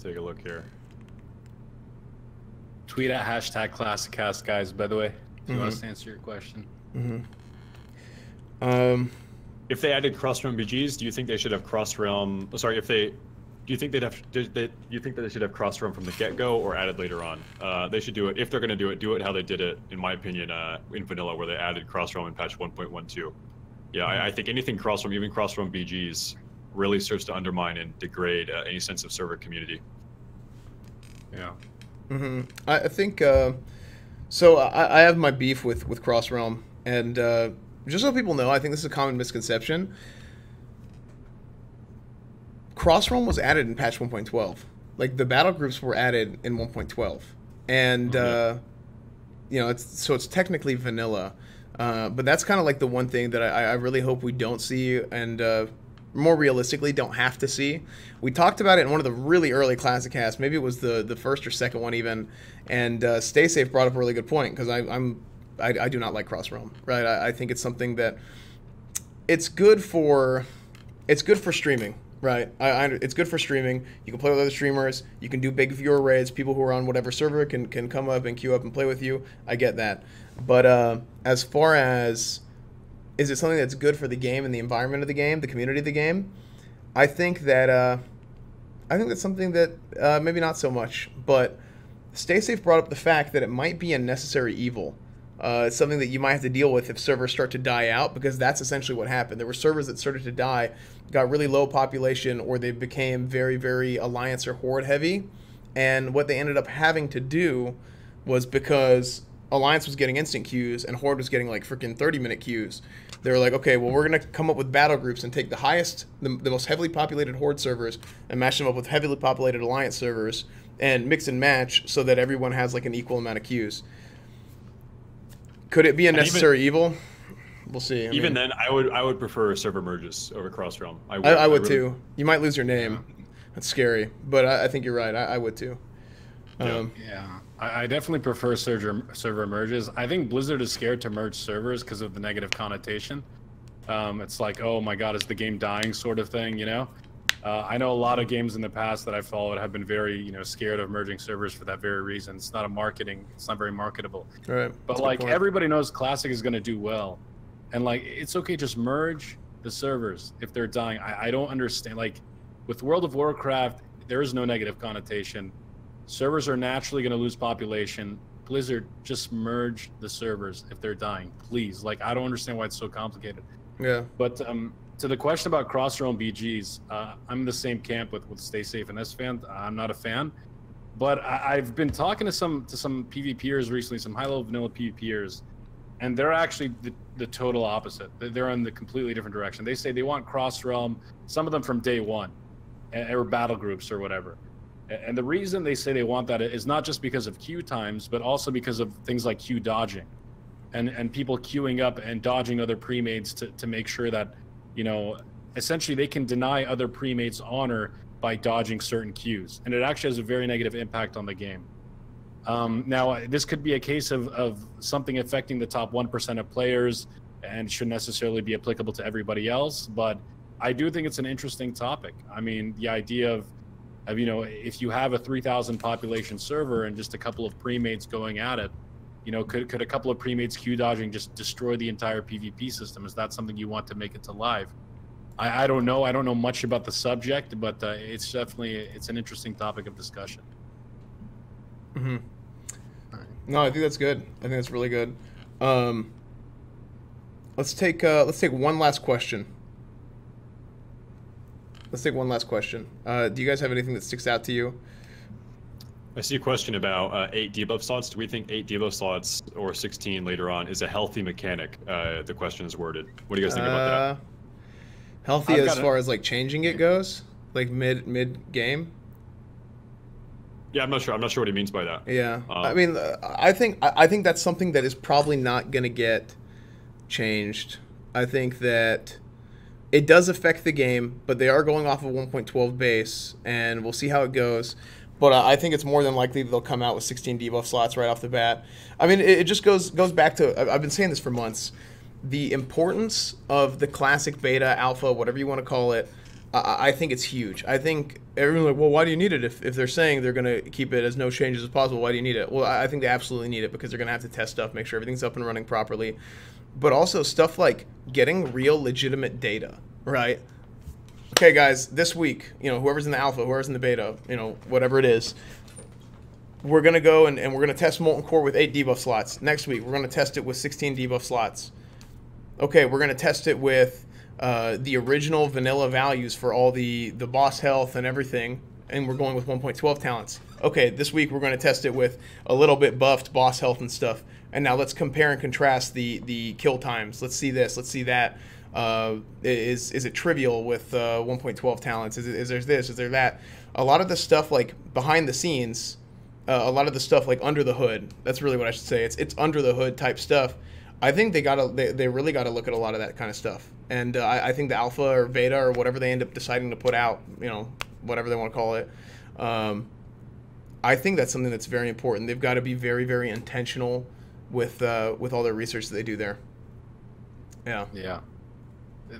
Take a look here. Tweet at hashtag ClassiCast, guys, by the way, if mm-hmm. you want us to answer your question. Mm-hmm. Um, if they added cross-realm B Gs, do you think they should have cross-realm... Sorry, if they... Do you think they'd have... Do they, you think that they should have cross-realm from the get-go or added later on? Uh, they should do it... If they're going to do it, do it how they did it, in my opinion, uh, in Vanilla, where they added cross-realm in patch one point one two. Yeah, mm-hmm. I, I think anything cross-realm, even cross-realm B Gs, really serves to undermine and degrade uh, any sense of server community. Yeah. Mm-hmm. I, I think, uh, so I, I have my beef with, with Cross Realm, and uh, just so people know, I think this is a common misconception. Cross Realm was added in patch one point twelve. Like, the battle groups were added in one point twelve. And, mm-hmm. uh, you know, it's, so it's technically vanilla. Uh, but that's kind of like the one thing that I, I really hope we don't see, and uh, more realistically don't have to see. We talked about it in one of the really early Classic Casts, maybe it was the the first or second one even, and uh, Stay Safe brought up a really good point, because I'm I, I do not like cross realm, right? I, I think it's something that it's good for it's good for streaming, right? I, I it's good for streaming. You can play with other streamers, you can do big viewer raids, people who are on whatever server can can come up and queue up and play with you. I get that, but uh, as far as is it something that's good for the game and the environment of the game, the community of the game? I think that uh, I think that's something that uh, maybe not so much. But Stay Safe brought up the fact that it might be a necessary evil. Uh, it's something that you might have to deal with if servers start to die out, because that's essentially what happened. There were servers that started to die, got really low population, or they became very, very Alliance or Horde heavy. And what they ended up having to do was, because Alliance was getting instant queues and Horde was getting like freaking thirty minute queues, they were like, okay, well, we're going to come up with battle groups and take the highest, the, the most heavily populated Horde servers and match them up with heavily populated Alliance servers and mix and match so that everyone has like an equal amount of queues. Could it be a necessary even, evil? We'll see. I even mean, then, I would I would prefer server merges over cross realm. I would, I, I would I really... too. You might lose your name. Yeah. That's scary, but I, I think you're right. I, I would too. Um, yeah, I, I definitely prefer server, server merges. I think Blizzard is scared to merge servers because of the negative connotation. Um, it's like, oh my god, is the game dying sort of thing, you know? Uh, Uh, I know a lot of games in the past that I followed have been very, you know, scared of merging servers for that very reason. It's not a marketing, it's not very marketable. Right. But like everybody knows Classic is going to do well. And like, it's okay, just merge the servers if they're dying. I, I don't understand. Like with World of Warcraft, there is no negative connotation. Servers are naturally going to lose population. Blizzard, just merge the servers if they're dying, please. Like, I don't understand why it's so complicated. Yeah. But um, to the question about cross-realm B Gs, uh, I'm in the same camp with, with Stay Safe and S-Fan. I'm not a fan. But I, I've been talking to some to some PvPers recently, some high-level vanilla PvPers, and they're actually the, the total opposite. They're in the completely different direction. They say they want cross-realm, some of them from day one, or battle groups or whatever. And the reason they say they want that is not just because of queue times, but also because of things like queue dodging and, and people queuing up and dodging other premades to, to make sure that, you know, essentially they can deny other premades honor by dodging certain queues. And it actually has a very negative impact on the game. Um, now, this could be a case of, of something affecting the top one percent of players and shouldn't necessarily be applicable to everybody else. But I do think it's an interesting topic. I mean, the idea of Of, you know, if you have a three thousand population server and just a couple of premates going at it, you know, could, could a couple of premates queue dodging just destroy the entire PvP system? Is that something you want to make it to live? I, I don't know. I don't know much about the subject, but uh, it's definitely, it's an interesting topic of discussion. Mm-hmm. All right. No, I think that's good. I think that's really good. Um, let's take, uh, let's take one last question. Let's take one last question. Uh, do you guys have anything that sticks out to you? I see a question about uh, eight debuff slots. Do we think eight debuff slots or sixteen later on is a healthy mechanic? Uh, the question is worded. What do you guys think uh, about that? Healthy I've as far it. as like changing it goes, like mid mid game. Yeah, I'm not sure. I'm not sure what he means by that. Yeah, um, I mean, I think I think that's something that is probably not going to get changed. I think that. It does affect the game, but they are going off of one point twelve base, and we'll see how it goes. But uh, I think it's more than likely they'll come out with sixteen debuff slots right off the bat. I mean, it, it just goes goes back to, I've been saying this for months, the importance of the classic beta, alpha, whatever you want to call it. uh, I think it's huge. I think everyone's like, well, why do you need it? If, if they're saying they're going to keep it as no changes as possible, why do you need it? Well, I think they absolutely need it because they're going to have to test stuff, make sure everything's up and running properly. But also stuff like getting real legitimate data, right? Okay, guys, this week, you know, whoever's in the alpha, whoever's in the beta, you know, whatever it is, we're going to go and, and we're going to test Molten Core with eight debuff slots. Next week, we're going to test it with sixteen debuff slots. Okay, we're going to test it with uh, the original vanilla values for all the, the boss health and everything, and we're going with one point twelve talents. Okay, this week we're going to test it with a little bit buffed boss health and stuff. And now let's compare and contrast the the kill times. Let's see this. Let's see that. Uh, is is it trivial with uh, one point twelve talents? Is, it, is there this? Is there that? A lot of the stuff like behind the scenes, uh, a lot of the stuff like under the hood. That's really what I should say. It's it's under the hood type stuff. I think they gotta they, they really gotta look at a lot of that kind of stuff. And uh, I, I think the alpha or beta or whatever they end up deciding to put out, you know, whatever they want to call it. Um, I think that's something that's very important. They've got to be very very intentional with uh with all their research that they do there. Yeah, yeah,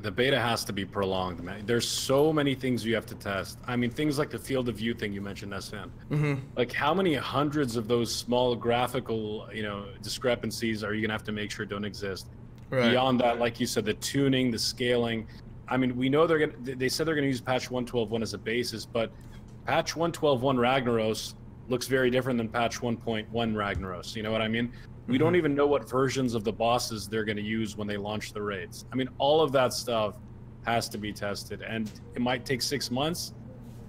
the beta has to be prolonged, man. There's so many things you have to test. I mean, things like the field of view thing you mentioned, S N. Mm-hmm. Like how many hundreds of those small graphical, you know, discrepancies are you gonna have to make sure don't exist? Right. Beyond that, like you said, the tuning, the scaling. I mean, we know they're gonna, they said they're gonna use patch one twelve point one as a basis, but patch one twelve point one Ragnaros looks very different than patch one point one Ragnaros. You know what I mean? We don't even know what versions of the bosses they're going to use when they launch the raids. I mean, all of that stuff has to be tested, and it might take six months,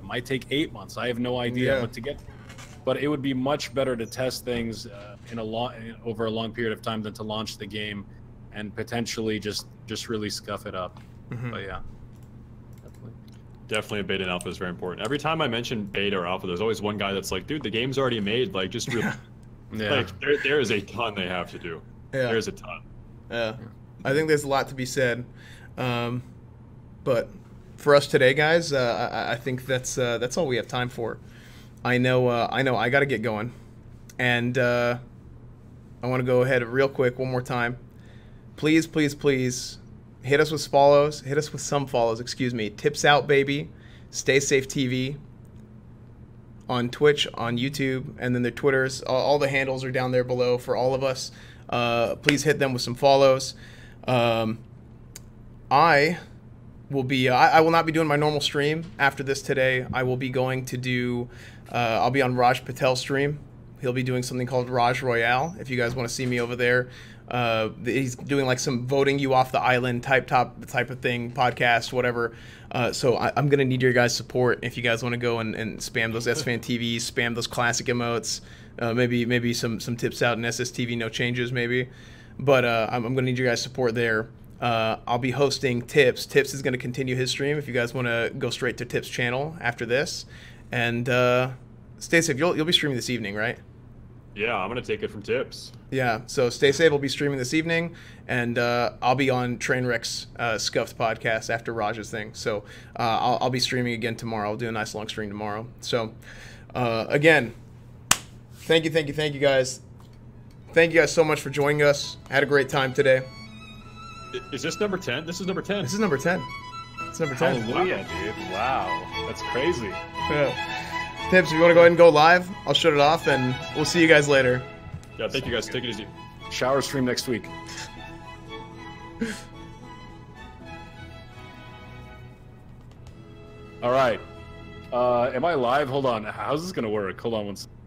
it might take eight months. I have no idea yeah. what to get, but it would be much better to test things uh, in a long over a long period of time than to launch the game and potentially just just really scuff it up. Mm-hmm. But yeah. Definitely, beta and alpha is very important. Every time I mention beta or alpha, there's always one guy that's like, "Dude, the game's already made. Like, just really." Yeah. Like there, there is a ton they have to do. Yeah. There's a ton. Yeah, I think there's a lot to be said. Um, but for us today, guys, uh, I, I think that's uh, that's all we have time for. I know, uh, I know, I got to get going, and uh, I want to go ahead real quick one more time. Please, please, please, hit us with follows. Hit us with some follows. Excuse me. Tips out, baby. Stay Safe T V on Twitch, on YouTube, and then their Twitters. All, all the handles are down there below for all of us. Uh, please hit them with some follows. Um, I will be, uh, I, I will not be doing my normal stream after this today. I will be going to do, uh, I'll be on Raj Patel's stream. He'll be doing something called Raj Royale. If you guys want to see me over there, uh, he's doing like some voting you off the island type top type of thing, podcast, whatever. Uh, so I, I'm gonna need your guys' support if you guys want to go and, and spam those S Fan T Vs, spam those classic emotes, uh, maybe maybe some some tips out in S S T V, no changes maybe. But uh, I'm, I'm gonna need your guys' support there. Uh, I'll be hosting Tips. Tips is gonna continue his stream. If you guys want to go straight to Tips' channel after this, and uh, Stay Safe, you'll you'll be streaming this evening, right? Yeah, I'm gonna take it from Tips. Yeah, so Stay Safe will be streaming this evening, and uh, I'll be on Trainwreck's uh, Scuffed podcast after Raj's thing. So uh, I'll, I'll be streaming again tomorrow. I'll do a nice long stream tomorrow. So uh, again, thank you, thank you, thank you guys. Thank you guys so much for joining us. I had a great time today. Is this number ten? This is number ten. This is number ten. It's number ten. Hallelujah, wow. Dude! Wow, that's crazy. Yeah. Tips, if you want to go ahead and go live, I'll shut it off, and we'll see you guys later. Yeah, thank you guys. Take it easy. Shower stream next week. All right. Uh, am I live? Hold on. How's this going to work? Hold on one second.